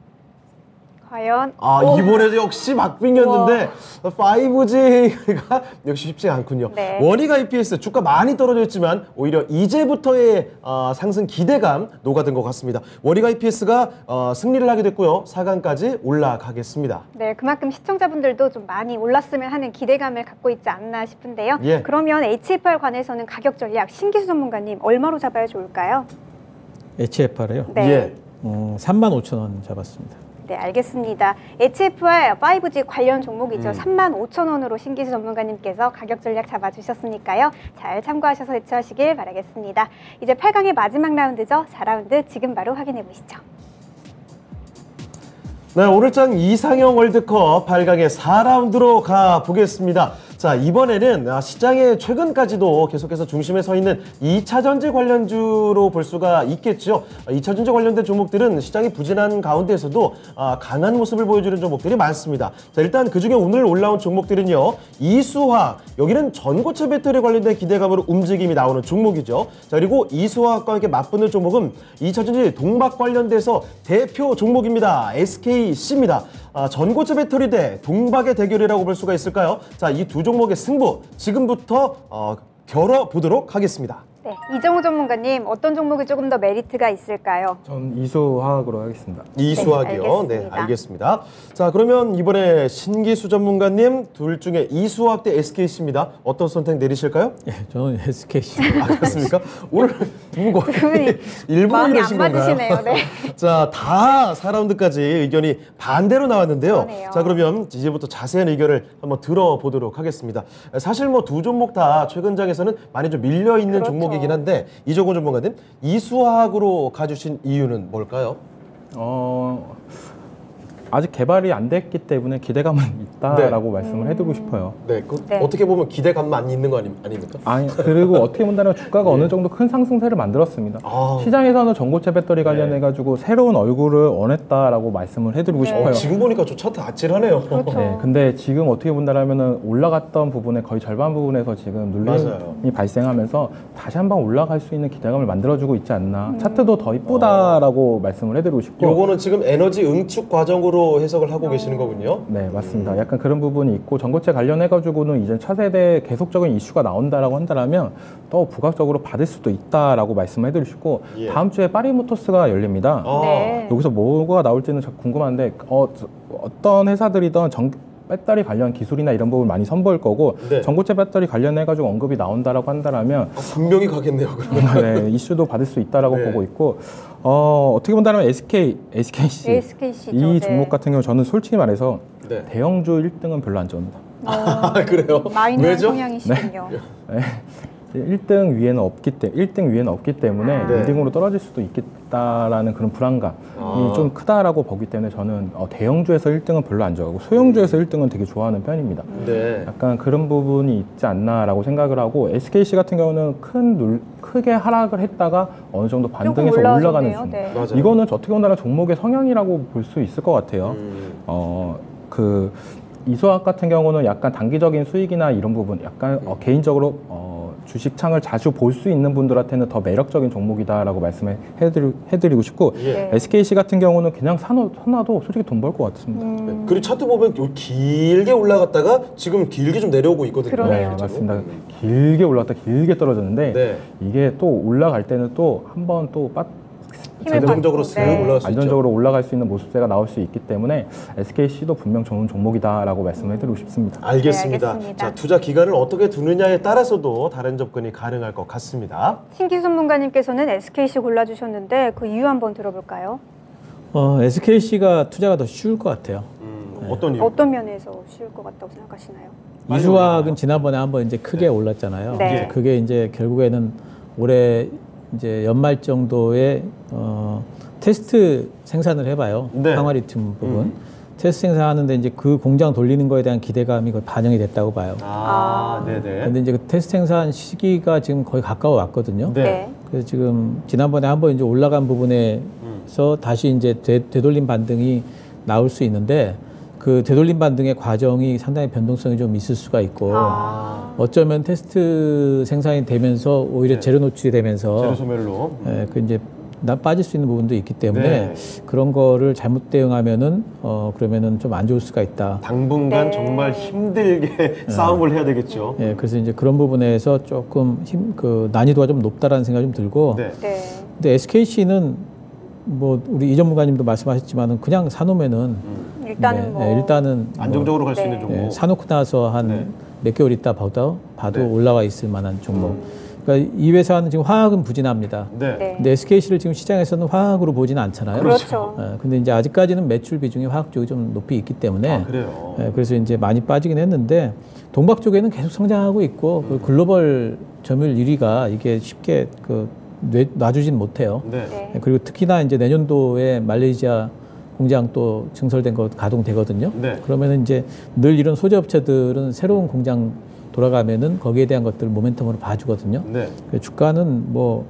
과연? 아, 오. 이번에도 역시 막빙이었는데 5G가 역시 쉽지 않군요. 네. 원익 IPS 주가 많이 떨어졌지만 오히려 이제부터의 상승 기대감 녹아든 것 같습니다. 원익 IPS가 승리를 하게 됐고요. 4강까지 올라가겠습니다. 네, 그만큼 시청자분들도 좀 많이 올랐으면 하는 기대감을 갖고 있지 않나 싶은데요. 예. 그러면 HFR 관해서는 가격 전략 신기수 전문가님 얼마로 잡아야 좋을까요? HFR요? 네. 예. 35,000원 잡았습니다. 네, 알겠습니다. HFR 5G 관련 종목이죠. 35,000원으로 신기수 전문가님께서 가격 전략 잡아주셨으니까요. 잘 참고하셔서 대처하시길 바라겠습니다. 이제 8강의 마지막 라운드죠. 4라운드 지금 바로 확인해 보시죠. 네, 오늘장 이상형 월드컵 8강의 4라운드로 가보겠습니다. 자, 이번에는 시장의 최근까지도 계속해서 중심에 서 있는 2차전지 관련주로 볼 수가 있겠죠. 2차전지 관련된 종목들은 시장이 부진한 가운데에서도 강한 모습을 보여주는 종목들이 많습니다. 자, 일단 그중에 오늘 올라온 종목들은요. 이수화학, 여기는 전고체 배터리 관련된 기대감으로 움직임이 나오는 종목이죠. 자, 그리고 이수화학과 함께 맞붙는 종목은 2차전지 동박 관련돼서 대표 종목입니다. SKC입니다. 전고체 배터리 대 동박의 대결이라고 볼 수가 있을까요? 자, 이 두 종목의 승부 지금부터 겨뤄보도록 하겠습니다. 네, 이정우 전문가님 어떤 종목이 조금 더 메리트가 있을까요? 전 이수화학으로 하겠습니다. 이수화학이요? 네, 알겠습니다. 네, 알겠습니다. 자, 그러면 이번에 신기수 전문가님 둘 중에 이수화학 대 SKC입니다. 어떤 선택 내리실까요? 예, 저는 SKC. 아, 그렇습니까? 오늘 두 분이 일부러 이러신 건가요? 마음이 안 맞으시네요. 네. 자, 다 4라운드까지 의견이 반대로 나왔는데요. 그러네요. 자, 그러면 이제부터 자세한 의견을 한번 들어보도록 하겠습니다. 사실 뭐 두 종목 다 최근장에서는 많이 좀 밀려있는 그렇죠. 종목 이긴 한데 이정우 전문가님 이수화학으로 가주신 이유는 뭘까요? 아직 개발이 안 됐기 때문에 기대감은 있다라고 말씀을 해드리고 싶어요. 네, 어떻게 보면 기대감만 있는 거 아닙니까? 아니, 그리고 어떻게 본다면 주가가 어느 정도 큰 상승세를 만들었습니다. 시장에서는 전고체 배터리 관련해가지고 새로운 얼굴을 원했다라고 말씀을 해드리고 싶어요. 지금 보니까 좀 차트 아찔하네요. 그렇죠. 네, 근데 지금 어떻게 본다면 올라갔던 부분의 거의 절반 부분에서 지금 눌림이 발생하면서 다시 한번 올라갈 수 있는 기대감을 만들어주고 있지 않나. 차트도 더 이쁘다라고 말씀을 해드리고 싶고 요거는 지금 에너지 응축 과정으로 해석을 하고 계시는 거군요. 네, 맞습니다. 약간 그런 부분이 있고 전고체 관련해가지고는 이제 차세대 계속적인 이슈가 나온다라고 한다면 또 부각적으로 받을 수도 있다라고 말씀해드리시고 다음 주에 파리모터스가 열립니다. 네. 여기서 뭐가 나올지는 궁금한데 어떤 회사들이든 배터리 관련 기술이나 이런 부분 많이 선보일 거고 전고체 배터리 관련해가지고 언급이 나온다라고 한다면 분명히 가겠네요. 그러면. 네, 이슈도 받을 수 있다라고 보고 있고 어떻게 본다면 SKC 이 종목 같은 경우 저는 솔직히 말해서 대형주 1등은 별로 안 좋습니다. 그래요? 마이너스 성향이시군요. 네. 1등 위에는 없기 때문에 리딩으로 떨어질 수도 있겠다라는 그런 불안감이 좀 크다라고 보기 때문에 저는 대형주에서 1등은 별로 안 좋아하고 소형주에서 1등은 되게 좋아하는 편입니다. 네. 약간 그런 부분이 있지 않나라고 생각을 하고 SKC 같은 경우는 크게 하락을 했다가 어느 정도 반등해서 올라가는 중. 네. 이거는 어떻게 보면 종목의 성향이라고 볼 수 있을 것 같아요. 이수학 같은 경우는 약간 단기적인 수익이나 이런 부분 약간 개인적으로 주식창을 자주 볼 수 있는 분들한테는 더 매력적인 종목이다라고 말씀해드리고 싶고 SKC 같은 경우는 그냥 사놔도 솔직히 돈 벌 것 같습니다. 그리고 차트 보면 길게 올라갔다가 지금 길게 좀 내려오고 있거든요. 그러네요. 네, 맞습니다. 길게 올라갔다 길게 떨어졌는데 이게 또 올라갈 때는 또 한 번 또 안정적으로 올라갈 수 있는 모습새가 나올 수 있기 때문에 SKC도 분명 좋은 종목이다라고 말씀해드리고 싶습니다. 알겠습니다. 네, 알겠습니다. 자, 투자 기간을 어떻게 두느냐에 따라서도 다른 접근이 가능할 것 같습니다. 신기수 전문가님께서는 SKC 골라주셨는데 그 이유 한번 들어볼까요? SKC가 투자가 더 쉬울 것 같아요. 어떤 이유? 어떤 면에서 쉬울 것 같다고 생각하시나요? 이수학은 지난번에 한번 이제 크게 올랐잖아요. 네. 그게 이제 결국에는 올해 이제 연말 정도에 테스트 생산을 해봐요. 항화리튬 부분 테스트 생산하는데 이제 그 공장 돌리는 거에 대한 기대감이 거의 반영이 됐다고 봐요. 네네. 근데 이제 그 테스트 생산 시기가 지금 거의 가까워 왔거든요. 네. 그래서 지금 지난번에 한번 이제 올라간 부분에서 다시 이제 되돌림 반등이 나올 수 있는데 그 되돌림 반등의 과정이 상당히 변동성이 좀 있을 수가 있고. 어쩌면 테스트 생산이 되면서 오히려 재료 노출이 되면서 재료 소멸로 예, 그 이제 빠질 수 있는 부분도 있기 때문에 네. 그런 거를 잘못 대응하면은 그러면은 좀 안 좋을 수가 있다. 당분간 네. 정말 힘들게 싸움을 해야 되겠죠. 예, 그래서 이제 그런 부분에서 조금 난이도가 좀 높다라는 생각이 좀 들고. 네. 네. 근데 SKC는 뭐 우리 이 전문가님도 말씀하셨지만은 그냥 사놓으면은 일단은, 네, 뭐 네, 일단은 안정적으로 갈 수 있는 종목. 네, 사놓고 나서 한 몇 개월 있다 봐도 네. 올라와 있을 만한 종목. 그러니까 이 회사는 지금 화학은 부진합니다. 네. 네. 근데 SKC를 지금 시장에서는 화학으로 보지는 않잖아요. 그렇죠. 네, 근데 이제 아직까지는 매출 비중이 화학 쪽이 좀 높이 있기 때문에 아, 그래요. 네, 그래서 이제 많이 빠지긴 했는데 동박 쪽에는 계속 성장하고 있고 그 글로벌 점유율 1위가 이게 쉽게 놔주진 못해요. 네. 네. 그리고 특히나 이제 내년도에 말레이시아 공장 또 증설된 거 가동되거든요. 네. 그러면은 이제 늘 이런 소재 업체들은 새로운 공장 돌아가면은 거기에 대한 것들을 모멘텀으로 봐주거든요. 네. 주가는 뭐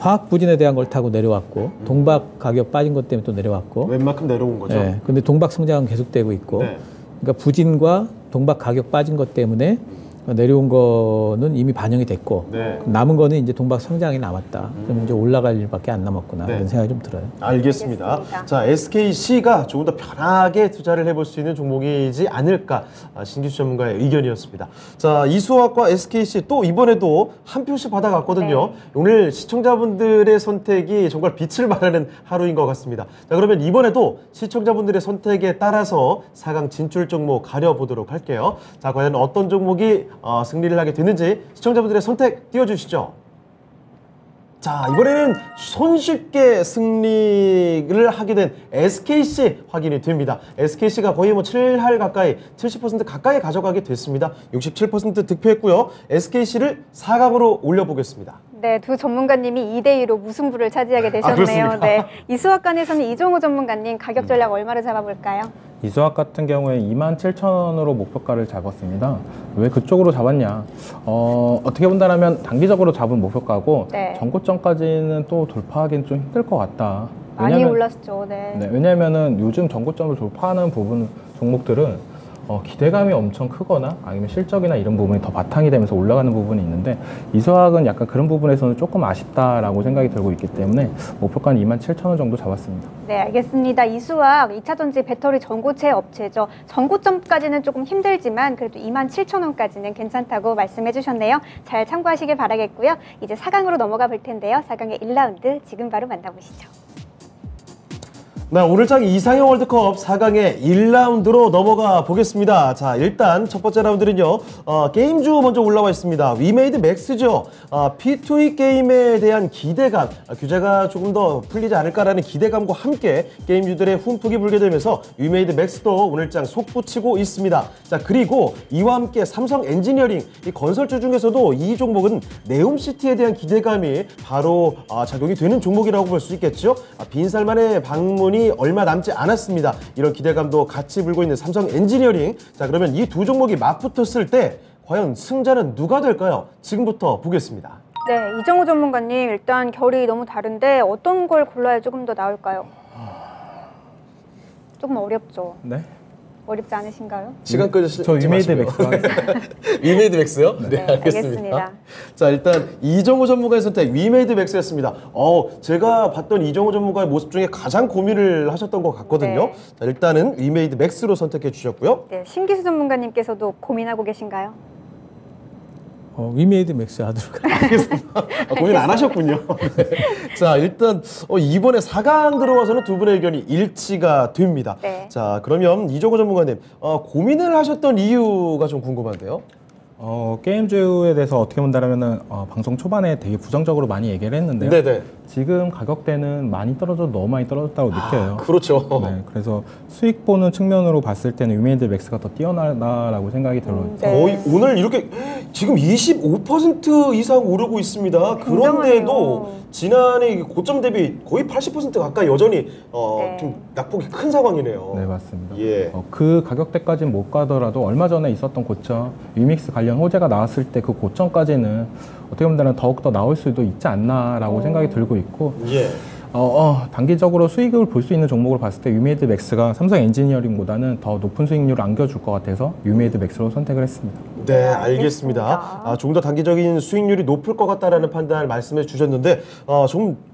화학 부진에 대한 걸 타고 내려왔고 동박 가격 빠진 것 때문에 또 내려왔고 웬만큼 내려온 거죠. 네. 근데 동박 성장은 계속되고 있고 네. 그러니까 부진과 동박 가격 빠진 것 때문에 내려온 거는 이미 반영이 됐고 네. 남은 거는 이제 동박 성장이 남았다. 그럼 이제 올라갈 일밖에 안 남았구나 네. 이런 생각이 좀 들어요. 알겠습니다. 알겠습니다. 자, SKC가 조금 더 편하게 투자를 해볼 수 있는 종목이지 않을까 신기수 전문가의 의견이었습니다. 자, 이수화학과 SKC 또 이번에도 한 표씩 받아갔거든요. 네. 오늘 시청자분들의 선택이 정말 빛을 발하는 하루인 것 같습니다. 자, 그러면 이번에도 시청자분들의 선택에 따라서 4강 진출 종목 가려보도록 할게요. 자, 과연 어떤 종목이 승리를 하게 되는지 시청자분들의 선택 띄워주시죠. 자, 이번에는 손쉽게 승리를 하게 된 SKC 확인이 됩니다. SKC가 거의 뭐 7할 가까이, 70% 가까이 가져가게 됐습니다. 67% 득표했고요. SKC를 4강으로 올려보겠습니다. 네, 두 전문가님이 2대2로 무승부를 차지하게 되셨네요. 아, 네, 이수학 간에서는 이정우 전문가님 가격 전략 얼마를 잡아볼까요? 이수학 같은 경우에 27,000원으로 목표가를 잡았습니다. 왜 그쪽으로 잡았냐? 어떻게 본다면 단기적으로 잡은 목표가고 네. 전고점까지는 또 돌파하기는 좀 힘들 것 같다. 많이 올랐죠. 네. 네, 왜냐하면은 요즘 전고점을 돌파하는 부분 종목들은 기대감이 엄청 크거나 아니면 실적이나 이런 부분이 더 바탕이 되면서 올라가는 부분이 있는데 이수학은 약간 그런 부분에서는 조금 아쉽다라고 생각이 들고 있기 때문에 목표가는 27,000원 정도 잡았습니다. 네, 알겠습니다. 이수학 2차전지 배터리 전고체 업체죠. 전고점까지는 조금 힘들지만 그래도 27,000원까지는 괜찮다고 말씀해 주셨네요. 잘 참고하시길 바라겠고요. 이제 4강으로 넘어가 볼 텐데요. 4강의 1라운드 지금 바로 만나보시죠. 네, 오늘 장 이상형 월드컵 4강의 1라운드로 넘어가 보겠습니다. 자, 일단 첫 번째 라운드는요. 게임주 먼저 올라와 있습니다. 위메이드 맥스죠. P2E 게임에 대한 기대감, 규제가 조금 더 풀리지 않을까라는 기대감과 함께 게임주들의 훈풍이 불게 되면서 위메이드 맥스도 오늘 장 속붙이고 있습니다. 자, 그리고 이와 함께 삼성 엔지니어링, 이 건설주 중에서도 이 종목은 네옴시티에 대한 기대감이 바로 작용이 되는 종목이라고 볼 수 있겠죠. 빈살만의 방문이 얼마 남지 않았습니다. 이런 기대감도 같이 불고 있는 삼성 엔지니어링. 자, 그러면 이 두 종목이 맞붙었을 때 과연 승자는 누가 될까요? 지금부터 보겠습니다. 네, 이정우 전문가님, 일단 결이 너무 다른데 어떤 걸 골라야 조금 더 나을까요? 조금 어렵죠. 네? 어렵지 않으신가요? 시간 끄시죠. 저 위메이드 맥스. 위메이드 맥스요? 네, 네, 알겠습니다. 자, 일단 이정우 전문가의 선택 위메이드 맥스였습니다. 제가 봤던 이정우 전문가의 모습 중에 가장 고민을 하셨던 것 같거든요. 네. 자, 일단은 위메이드 맥스로 선택해 주셨고요. 네, 신기수 전문가님께서도 고민하고 계신가요? 위메이드 맥스 하도록 하겠습니다. 고민 안 하셨군요. 네. 자, 일단 이번에 4강 들어와서는 두 분의 의견이 일치가 됩니다. 네. 자, 그러면 이정우 전문가님, 고민을 하셨던 이유가 좀 궁금한데요. 게임주에 대해서 어떻게 본다면 방송 초반에 되게 부정적으로 많이 얘기를 했는데요. 네네. 지금 가격대는 많이 떨어져도 너무 많이 떨어졌다고 느껴요. 그렇죠. 네, 그래서 수익 보는 측면으로 봤을 때는 위메이드 맥스가 더 뛰어나다라고 생각이 들어요. 네. 거의 오늘 이렇게 지금 25% 이상 오르고 있습니다. 그런데도 지난해 고점 대비 거의 80% 가까이 여전히 좀 낙폭이 큰 상황이네요. 네, 맞습니다. 예. 그 가격대까지는 못 가더라도 얼마 전에 있었던 고점, 위믹스 관련 호재가 나왔을 때 그 고점까지는 어떻게 보면 더욱더 나올 수도 있지 않나라고 생각이 들고 있고 예. 단기적으로 수익을 볼 수 있는 종목을 봤을 때 위메이드 맥스가 삼성 엔지니어링보다는 더 높은 수익률을 안겨줄 것 같아서 위메이드 맥스로 선택을 했습니다. 네, 알겠습니다. 조금 더 단기적인 수익률이 높을 것 같다라는 판단을 말씀해 주셨는데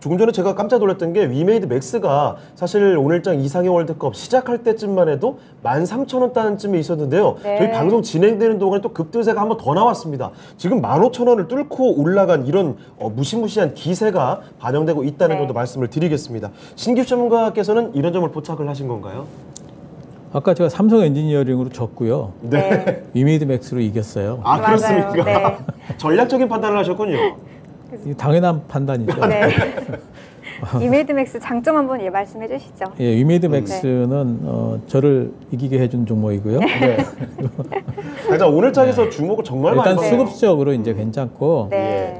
조금 전에 제가 깜짝 놀랐던 게 위메이드 맥스가 사실 오늘장 이상의 월드컵 시작할 때쯤만 해도 13,000원 단쯤에 있었는데요. 네. 저희 방송 진행되는 동안에 또 급등세가 한 번 더 나왔습니다. 지금 15,000원을 뚫고 올라간 이런 무시무시한 기세가 반영되고 있다는 것도 말씀을 드리겠습니다. 신기수 전문가께서는 이런 점을 포착을 하신 건가요? 아까 제가 삼성 엔지니어링으로 졌고요. 네. 위메이드 맥스로 이겼어요. 아, 그렇습니까? 네. 전략적인 판단을 하셨군요. 당연한 판단이죠. 네. 위메이드 맥스 장점 한번 말씀해 주시죠. 예, 위메이드 맥스는 저를 이기게 해준 종목이고요. 네. 일단 오늘 장에서 주목을 정말 많이 받았어요. 일단 수급적으로 이제 괜찮고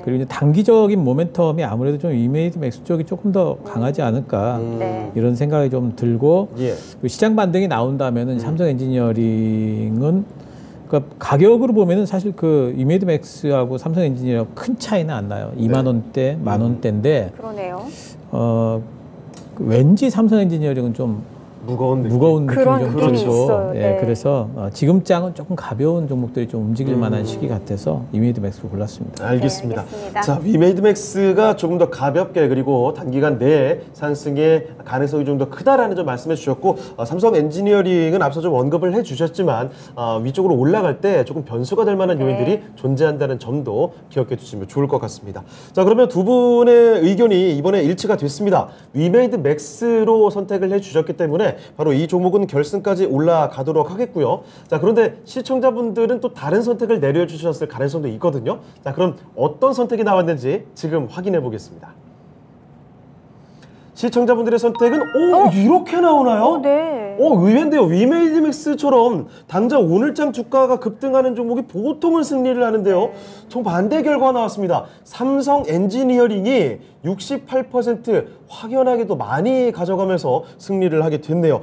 그리고 이제 단기적인 모멘텀이 아무래도 좀 위메이드 맥스 쪽이 조금 더 강하지 않을까 이런 생각이 좀 들고 시장 반등이 나온다면은 삼성 엔지니어링은 그러니까 가격으로 보면은 사실 그 위메이드 맥스하고 삼성 엔지니어링하고 큰 차이는 안 나요. 2만 원대, 만 원대인데. 그러네요. 왠지 삼성 엔지니어링은 좀 무거운 느낌이 좀 들고, 그래서 지금 장은 조금 가벼운 종목들이 좀 움직일 만한 시기 같아서 위메이드 맥스를 골랐습니다. 알겠습니다. 자, 위메이드 맥스가 조금 더 가볍게 그리고 단기간 내에 상승의 가능성이 좀 더 크다라는 점 말씀해 주셨고, 삼성 엔지니어링은 앞서 좀 언급을 해 주셨지만 위쪽으로 올라갈 때 조금 변수가 될 만한 요인들이 존재한다는 점도 기억해 두시면 좋을 것 같습니다. 자, 그러면 두 분의 의견이 이번에 일치가 됐습니다. 위메이드 맥스로 선택을 해 주셨기 때문에 바로 이 종목은 결승까지 올라가도록 하겠고요. 자, 그런데 시청자분들은 또 다른 선택을 내려주셨을 가능성도 있거든요. 자, 그럼 어떤 선택이 나왔는지 지금 확인해 보겠습니다. 시청자분들의 선택은 이렇게 나오나요? 의외인데요. 위메이드 맥스처럼 당장 오늘장 주가가 급등하는 종목이 보통은 승리를 하는데요. 정반대 결과가 나왔습니다. 삼성 엔지니어링이 68% 확연하게도 많이 가져가면서 승리를 하게 됐네요.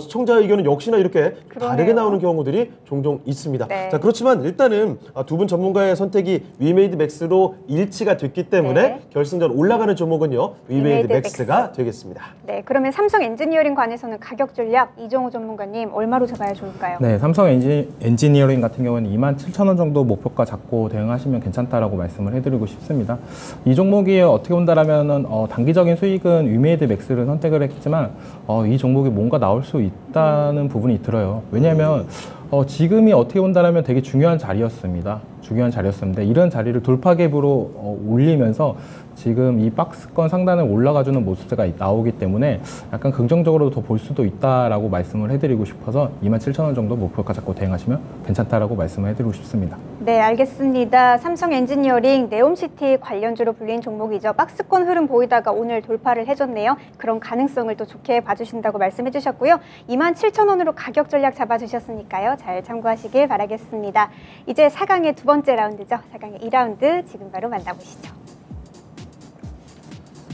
시청자 의견은 역시나 이렇게 다르게 나오는 경우들이 종종 있습니다. 자, 그렇지만 일단은 두 분 전문가의 선택이 위메이드 맥스로 일치가 됐기 때문에 결승전 올라가는 종목은요. 위메이드 맥스가 되겠습니다. 네, 그러면 삼성 엔지니어링 관해서는 가격 전략 이정우 전문가님 얼마로 잡아야 좋을까요? 네, 삼성 엔지니어링 같은 경우는 27,000원 정도 목표가 잡고 대응하시면 괜찮다라고 말씀을 해드리고 싶습니다. 이 종목이 어떻게 본다라면은 단기적인 수익은 위메이드 맥스를 선택을 했지만 이 종목이 뭔가 나올 수 있다는 부분이 들어요. 왜냐하면 지금이 어떻게 본다라면 되게 중요한 자리였습니다. 이런 자리를 돌파갭으로 올리면서 지금 이 박스권 상단에 올라가주는 모습가 나오기 때문에 약간 긍정적으로 더 볼 수도 있다라고 말씀을 해드리고 싶어서 27,000원 정도 목표가 잡고 대응하시면 괜찮다라고 말씀을 해드리고 싶습니다. 네, 알겠습니다. 삼성 엔지니어링 네옴시티 관련주로 불린 종목이죠. 박스권 흐름 보이다가 오늘 돌파를 해줬네요. 그런 가능성을 또 좋게 봐주신다고 말씀해주셨고요. 27,000원으로 가격 전략 잡아주셨으니까요. 잘 참고하시길 바라겠습니다. 이제 4강의 두 번째 라운드죠. 4강의 2라운드 지금 바로 만나보시죠.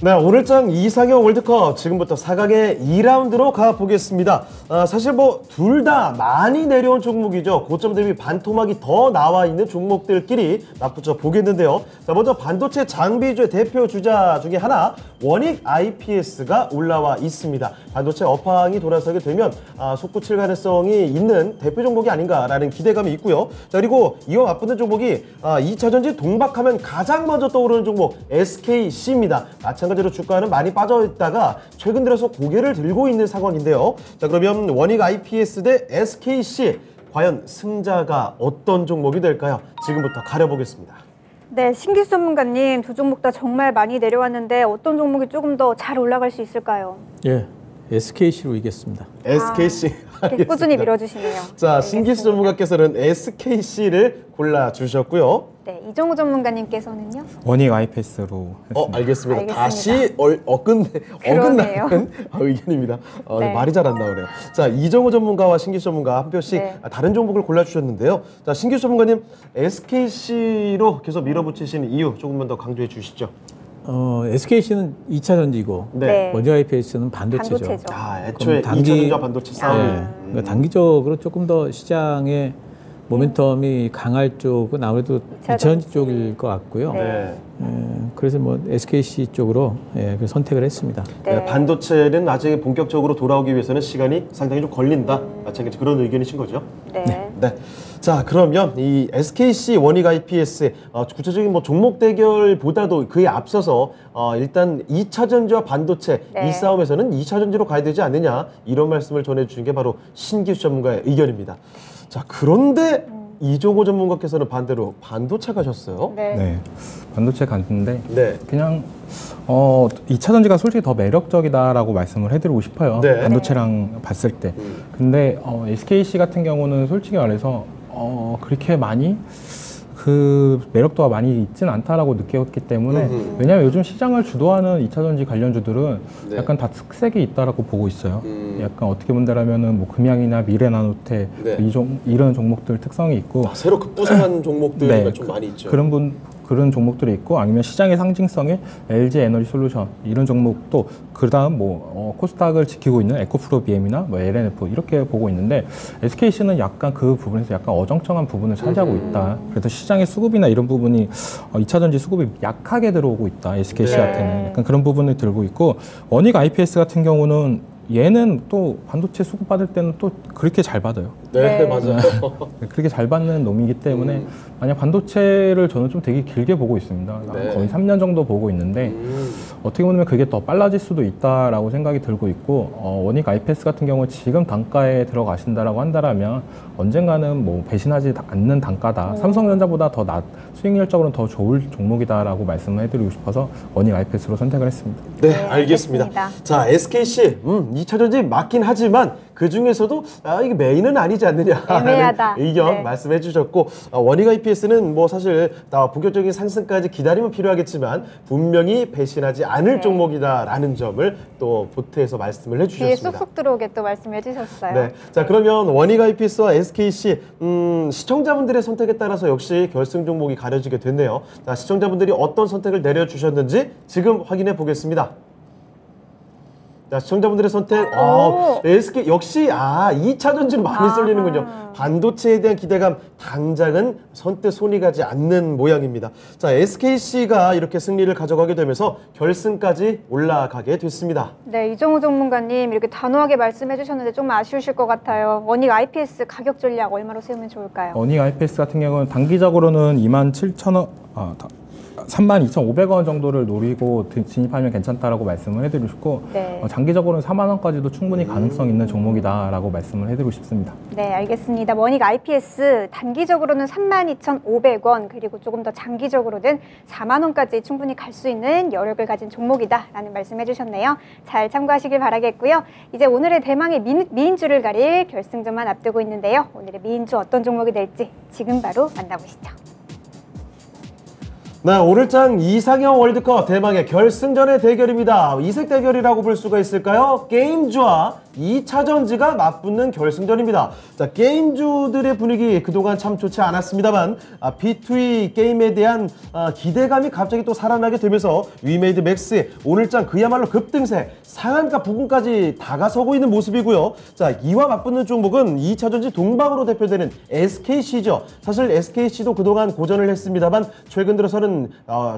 네, 오늘장 이상형 월드컵 지금부터 4강의 2라운드로 가보겠습니다. 사실 뭐 둘 다 많이 내려온 종목이죠. 고점 대비 반토막이 더 나와 있는 종목들끼리 맞붙여 보겠는데요. 자, 먼저 반도체 장비주의 대표 주자 중에 하나 원익 IPS가 올라와 있습니다. 반도체 업황이 돌아서게 되면 속구칠 가능성이 있는 대표 종목이 아닌가라는 기대감이 있고요. 자, 그리고 이와 맞붙는 종목이 2차전지 동박하면 가장 먼저 떠오르는 종목 SKC입니다. 마찬가지로 주가는 많이 빠져있다가 최근 들어서 고개를 들고 있는 상황인데요. 자, 그러면 원익 IPS 대 SKC, 과연 승자가 어떤 종목이 될까요? 지금부터 가려보겠습니다. 네, 신기수 전문가님, 두 종목 다 정말 많이 내려왔는데 어떤 종목이 조금 더 잘 올라갈 수 있을까요? 예, SKC로 이겼습니다. SKC. 꾸준히 밀어주시네요. 자, 알겠습니다. 신기수 전문가께서는 SKC를 골라주셨고요. 네, 이정우 전문가님께서는요? 원익 IPS로 했습니다. 알겠습니다. 다시 어긋나는 의견입니다. 말이 잘 안 나오네요. 자, 이정우 전문가와 신기수 전문가 한 표씩 다른 종목을 골라주셨는데요. 자, 신기수 전문가님, SKC로 계속 밀어붙이시는 이유 조금만 더 강조해 주시죠. SKC는 2차전지고 원익 IPS는 반도체죠. 애초에 2차전지와 반도체 싸움. 그러니까 단기적으로 조금 더 시장에 모멘텀이 강할 쪽은 아무래도 전지 쪽일 것 같고요. 네. 그래서 뭐 SKC 쪽으로 선택을 했습니다. 네. 반도체는 나중에 본격적으로 돌아오기 위해서는 시간이 상당히 좀 걸린다. 마찬가지 그런 의견이신 거죠? 네. 네. 자, 그러면 이 SKC 원익 IPS 구체적인 뭐 종목 대결보다도 그에 앞서서 일단 2차전지와 반도체 이 싸움에서는 2차전지로 가야 되지 않느냐 이런 말씀을 전해주신 게 바로 신기수 전문가의 의견입니다. 자, 그런데 이정우 전문가께서는 반대로 반도체 가셨어요? 네. 반도체 갔는데 그냥 2차전지가 솔직히 더 매력적이다라고 말씀을 해드리고 싶어요. 반도체랑 봤을 때. 근데 SKC 같은 경우는 솔직히 말해서 그렇게 많이 그 매력도가 많이 있진 않다라고 느꼈기 때문에 왜냐하면 요즘 시장을 주도하는 2차전지 관련주들은 약간 다 특색이 있다라고 보고 있어요. 약간 어떻게 본다라면은 뭐 금양이나 미래나노텍 이런 종목들 특성이 있고 새로 급부상한 종목들 좀 많이 있죠. 그런 종목들이 있고 아니면 시장의 상징성에 LG에너지솔루션 이런 종목도 그다음 뭐 코스닥을 지키고 있는 에코프로 BM이나 뭐 LNF 이렇게 보고 있는데 SKC는 약간 그 부분에서 약간 어정쩡한 부분을 차지하고 있다. 그래서 시장의 수급이나 이런 부분이 2차전지 수급이 약하게 들어오고 있다. SKC한테는 약간 그런 부분을 들고 있고 원익 IPS 같은 경우는 얘는 또 반도체 수급 받을 때는 또 그렇게 잘 받아요. 네, 맞아요. 그렇게 잘 받는 놈이기 때문에 만약 반도체를 저는 좀 되게 길게 보고 있습니다. 거의 3년 정도 보고 있는데 어떻게 보면 그게 더 빨라질 수도 있다라고 생각이 들고 있고 원익 IPS 같은 경우 지금 단가에 들어가신다라고 한다라면 언젠가는 뭐 배신하지 않는 단가다. 삼성전자보다 더 수익률적으로는 더 좋을 종목이다라고 말씀을 해드리고 싶어서 원익 IPS로 선택을 했습니다. 네, 알겠습니다. 자, SKC 2차전지 맞긴 하지만 그 중에서도 이게 메인은 아니지 않느냐 애매하다. 의견 말씀해 주셨고 원익 IPS는 뭐 사실 본격적인 상승까지 기다림은 필요하겠지만 분명히 배신하지 않을 종목이다라는 점을 또 보태해서 말씀을 해주셨습니다. 뒤에 쏙쏙 들어오게 또 말씀해 주셨어요. 네, 자 그러면 원익 IPS와 SKC 시청자분들의 선택에 따라서 역시 결승 종목이 가려지게 됐네요. 자, 시청자분들이 어떤 선택을 내려주셨는지 지금 확인해 보겠습니다. 자, 시청자분들의 선택, SK 역시 2차전지로 많이 쏠리는군요. 반도체에 대한 기대감 당장은 선뜻 손이 가지 않는 모양입니다. 자, SKC가 이렇게 승리를 가져가게 되면서 결승까지 올라가게 됐습니다. 네, 이정우 전문가님 이렇게 단호하게 말씀해 주셨는데 좀 아쉬우실 것 같아요. 원익 IPS 가격 전략 얼마로 세우면 좋을까요? 원익 IPS 같은 경우는 단기적으로는 27,000원 32,500원 정도를 노리고 진입하면 괜찮다라고 말씀을 해드리고 싶고 장기적으로는 4만 원까지도 충분히 가능성 있는 종목이다라고 말씀을 해드리고 싶습니다. 네, 알겠습니다. 원익 IPS 단기적으로는 32,500원 그리고 조금 더 장기적으로는 4만 원까지 충분히 갈 수 있는 여력을 가진 종목이다라는 말씀해주셨네요. 잘 참고하시길 바라겠고요. 이제 오늘의 대망의 미인주를 가릴 결승전만 앞두고 있는데요. 오늘의 미인주 어떤 종목이 될지 지금 바로 만나보시죠. 네, 오늘장 이상형 월드컵 대망의 결승전의 대결입니다. 이색 대결이라고 볼 수가 있을까요? 게임주와 2차전지가 맞붙는 결승전입니다. 자, 게임주들의 분위기 그동안 참 좋지 않았습니다만 P2E 게임에 대한 기대감이 갑자기 또 살아나게 되면서 위메이드 맥스 오늘장 그야말로 급등세 상한가 부근까지 다가서고 있는 모습이고요. 자, 이와 맞붙는 종목은 2차전지 동방으로 대표되는 SKC죠. 사실 SKC도 그동안 고전을 했습니다만 최근 들어서는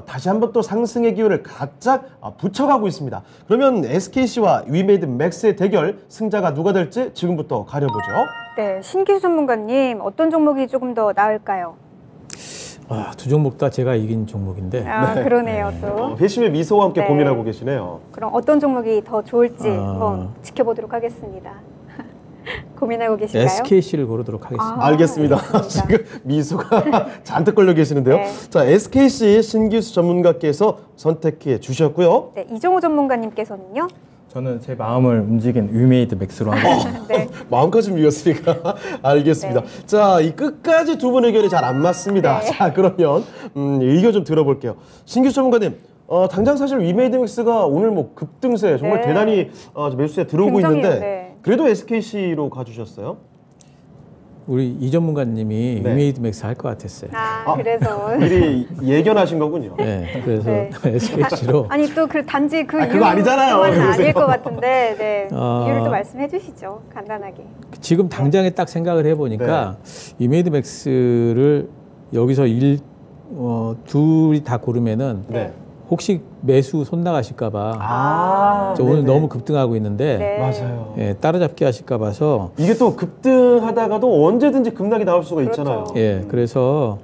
다시 한번 또 상승의 기회를 바짝 붙여가고 있습니다. 그러면 SKC와 위메이드 맥스의 대결 승자가 누가 될지 지금부터 가려보죠. 네, 신기수 전문가님 어떤 종목이 조금 더 나을까요? 두 종목 다 제가 이긴 종목인데 그러네요. 또 회심의 미소와 함께 고민하고 계시네요. 그럼 어떤 종목이 더 좋을지 한번 지켜보도록 하겠습니다. 고민하고 계실까요? SKC를 고르도록 하겠습니다. 알겠습니다. 지금 미소가 잔뜩 걸려 계시는데요. 자, SKC 신기수 전문가께서 선택해 주셨고요. 네, 이정우 전문가님께서는요? 저는 제 마음을 움직인 위메이드 맥스로 하겠습니다. 마음가짐이었으니까 알겠습니다. 자, 이 끝까지 두 분 의견이 잘 안 맞습니다. 자, 그러면 의견 좀 들어볼게요. 신기수 전문가님. 당장 사실 위메이드 맥스가 오늘 뭐 급등세 정말 대단히 매수세 들어오고 있는데 그래도 SKC로 가주셨어요? 우리 이 전문가님이 네. 위메이드 맥스 할 것 같았어요. 아, 그래서 미리 예견하신 거군요. 네, 그래서 네. SKC로. 아니 또 그 단지 그 이유만 아닐 것 같은데 네. 이유를 또 말씀해 주시죠, 간단하게. 지금 당장에 딱 생각을 해보니까 네. 위메이드 맥스를 여기서 둘이 다 고르면은 네. 혹시 매수 손 나가실까봐 오늘 너무 급등하고 있는데 네. 맞아요. 예, 따라잡기 하실까 봐서 이게 또 급등하다가도 언제든지 급락이 나올 수가 그렇죠. 있잖아요. 예, 그래서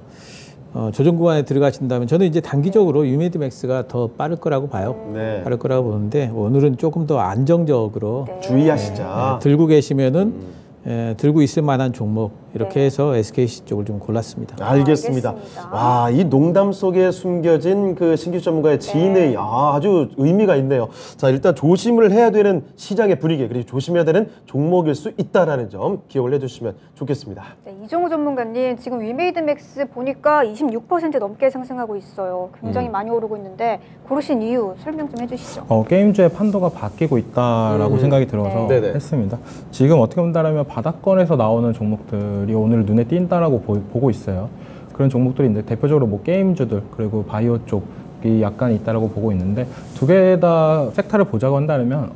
조정 구간에 들어가신다면 저는 이제 단기적으로 위메이드 맥스가 더 빠를 거라고 봐요. 네. 빠를 거라고 보는데 오늘은 조금 더 안정적으로 네. 주의하시자. 예, 들고 계시면은 예, 들고 있을 만한 종목 이렇게 네. 해서 SKC 쪽을 좀 골랐습니다. 알겠습니다. 와, 이 농담 속에 숨겨진 그 신기수 전문가의 지인의 네. 아주 의미가 있네요. 자, 일단 조심을 해야 되는 시장의 분위기 그리고 조심해야 되는 종목일 수 있다라는 점 기억을 해주시면 좋겠습니다. 네, 이정우 전문가님 지금 위메이드 맥스 보니까 26% 넘게 상승하고 있어요. 굉장히 많이 오르고 있는데 고르신 이유 설명 좀 해주시죠. 게임주의 판도가 바뀌고 있다라고 생각이 들어서 네. 했습니다. 지금 어떻게 본다면 바닥권에서 나오는 종목들이 오늘 눈에 띈다라고 보고 있어요. 그런 종목들인데 대표적으로 뭐 게임주들 그리고 바이오 쪽이 약간 있다라고 보고 있는데 두 개 다 섹터를 보자고 한다면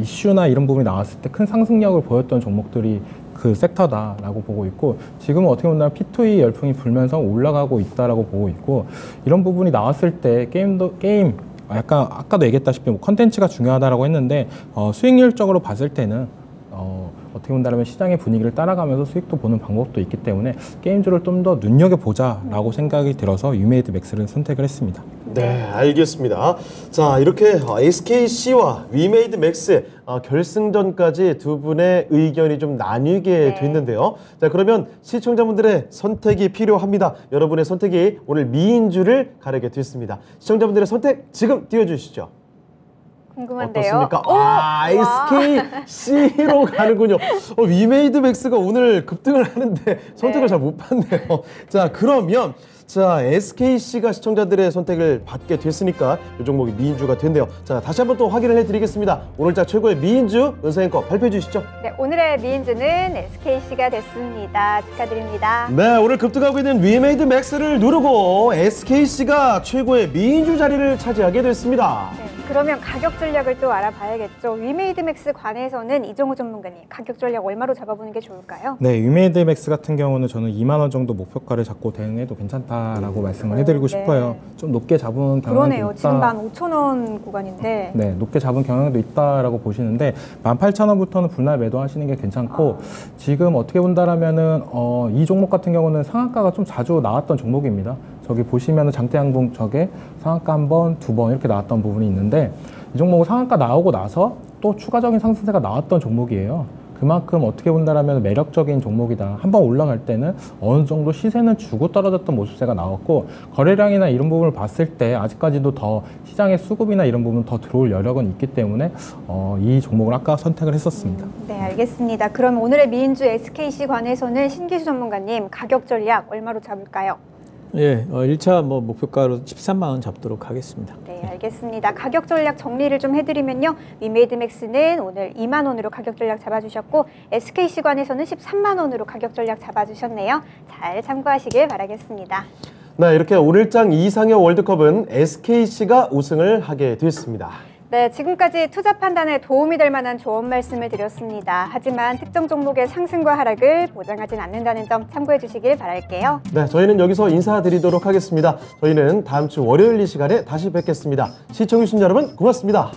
이슈나 이런 부분이 나왔을 때 큰 상승력을 보였던 종목들이 그 섹터다라고 보고 있고 지금은 어떻게 보면 P2E 열풍이 불면서 올라가고 있다라고 보고 있고 이런 부분이 나왔을 때 게임 약간 아까도 얘기했다시피 뭐 컨텐츠가 중요하다라고 했는데 수익률적으로 봤을 때는 어떻게 본다면 시장의 분위기를 따라가면서 수익도 보는 방법도 있기 때문에 게임주를 좀 더 눈여겨보자라고 생각이 들어서 위메이드 맥스를 선택을 했습니다. 네, 알겠습니다. 자, 이렇게 SKC와 위메이드 맥스의 결승전까지 두 분의 의견이 좀 나뉘게 됐는데요. 자, 그러면 시청자분들의 선택이 필요합니다. 여러분의 선택이 오늘 미인주를 가르게 됐습니다. 시청자분들의 선택 지금 띄워주시죠. 궁금한데요. 어떻습니까? SKC로 가는군요. 위메이드 맥스가 오늘 급등을 하는데 선택을 네. 잘 못 받네요. 자, 그러면 SKC가 시청자들의 선택을 받게 됐으니까 이 종목이 미인주가 된대요. 자, 다시 한번 또 확인을 해드리겠습니다. 오늘자 최고의 미인주 은서 앵커 발표해 주시죠. 네, 오늘의 미인주는 SKC가 됐습니다. 축하드립니다. 네, 오늘 급등하고 있는 위메이드 맥스를 누르고 SKC가 최고의 미인주 자리를 차지하게 됐습니다. 네, 그러면 가격 전략을 또 알아봐야겠죠. 위메이드 맥스 관해서는 이정우 전문가님, 가격 전략 얼마로 잡아보는 게 좋을까요? 네, 위메이드 맥스 같은 경우는 저는 2만 원 정도 목표가를 잡고 대응해도 괜찮다. 라고 말씀을 해드리고 싶어요. 좀 높게 잡은 경향도 그러네요. 있다. 지금 15,000원 구간인데 네, 높게 잡은 경향도 있다라고 보시는데 18,000원부터는 분할 매도하시는 게 괜찮고 지금 어떻게 본다라면은 이 종목 같은 경우는 상한가가 좀 자주 나왔던 종목입니다. 저기 보시면은 장대양봉 저게 상한가 1번, 2번 이렇게 나왔던 부분이 있는데 이 종목은 상한가 나오고 나서 또 추가적인 상승세가 나왔던 종목이에요. 그만큼 어떻게 본다라면 매력적인 종목이다. 한번 올라갈 때는 어느 정도 시세는 주고 떨어졌던 모습새가 나왔고 거래량이나 이런 부분을 봤을 때 아직까지도 더 시장의 수급이나 이런 부분 더 들어올 여력은 있기 때문에 이 종목을 아까 선택을 했었습니다. 네, 알겠습니다. 그럼 오늘의 미인주 SKC 관해서는 신기수 전문가님 가격 전략 얼마로 잡을까요? 예, 1차 목표가로 13만 원 잡도록 하겠습니다. 네, 알겠습니다. 가격 전략 정리를 좀 해드리면요. 위메이드 맥스는 오늘 2만 원으로 가격 전략 잡아주셨고 SKC 관에서는 13만 원으로 가격 전략 잡아주셨네요. 잘 참고하시길 바라겠습니다. 네, 이렇게 오늘장 이상의 월드컵은 SKC가 우승을 하게 됐습니다. 네, 지금까지 투자 판단에 도움이 될 만한 조언 말씀을 드렸습니다. 하지만 특정 종목의 상승과 하락을 보장하진 않는다는 점 참고해 주시길 바랄게요. 네, 저희는 여기서 인사드리도록 하겠습니다. 저희는 다음 주 월요일 이 시간에 다시 뵙겠습니다. 시청해주신 여러분 고맙습니다.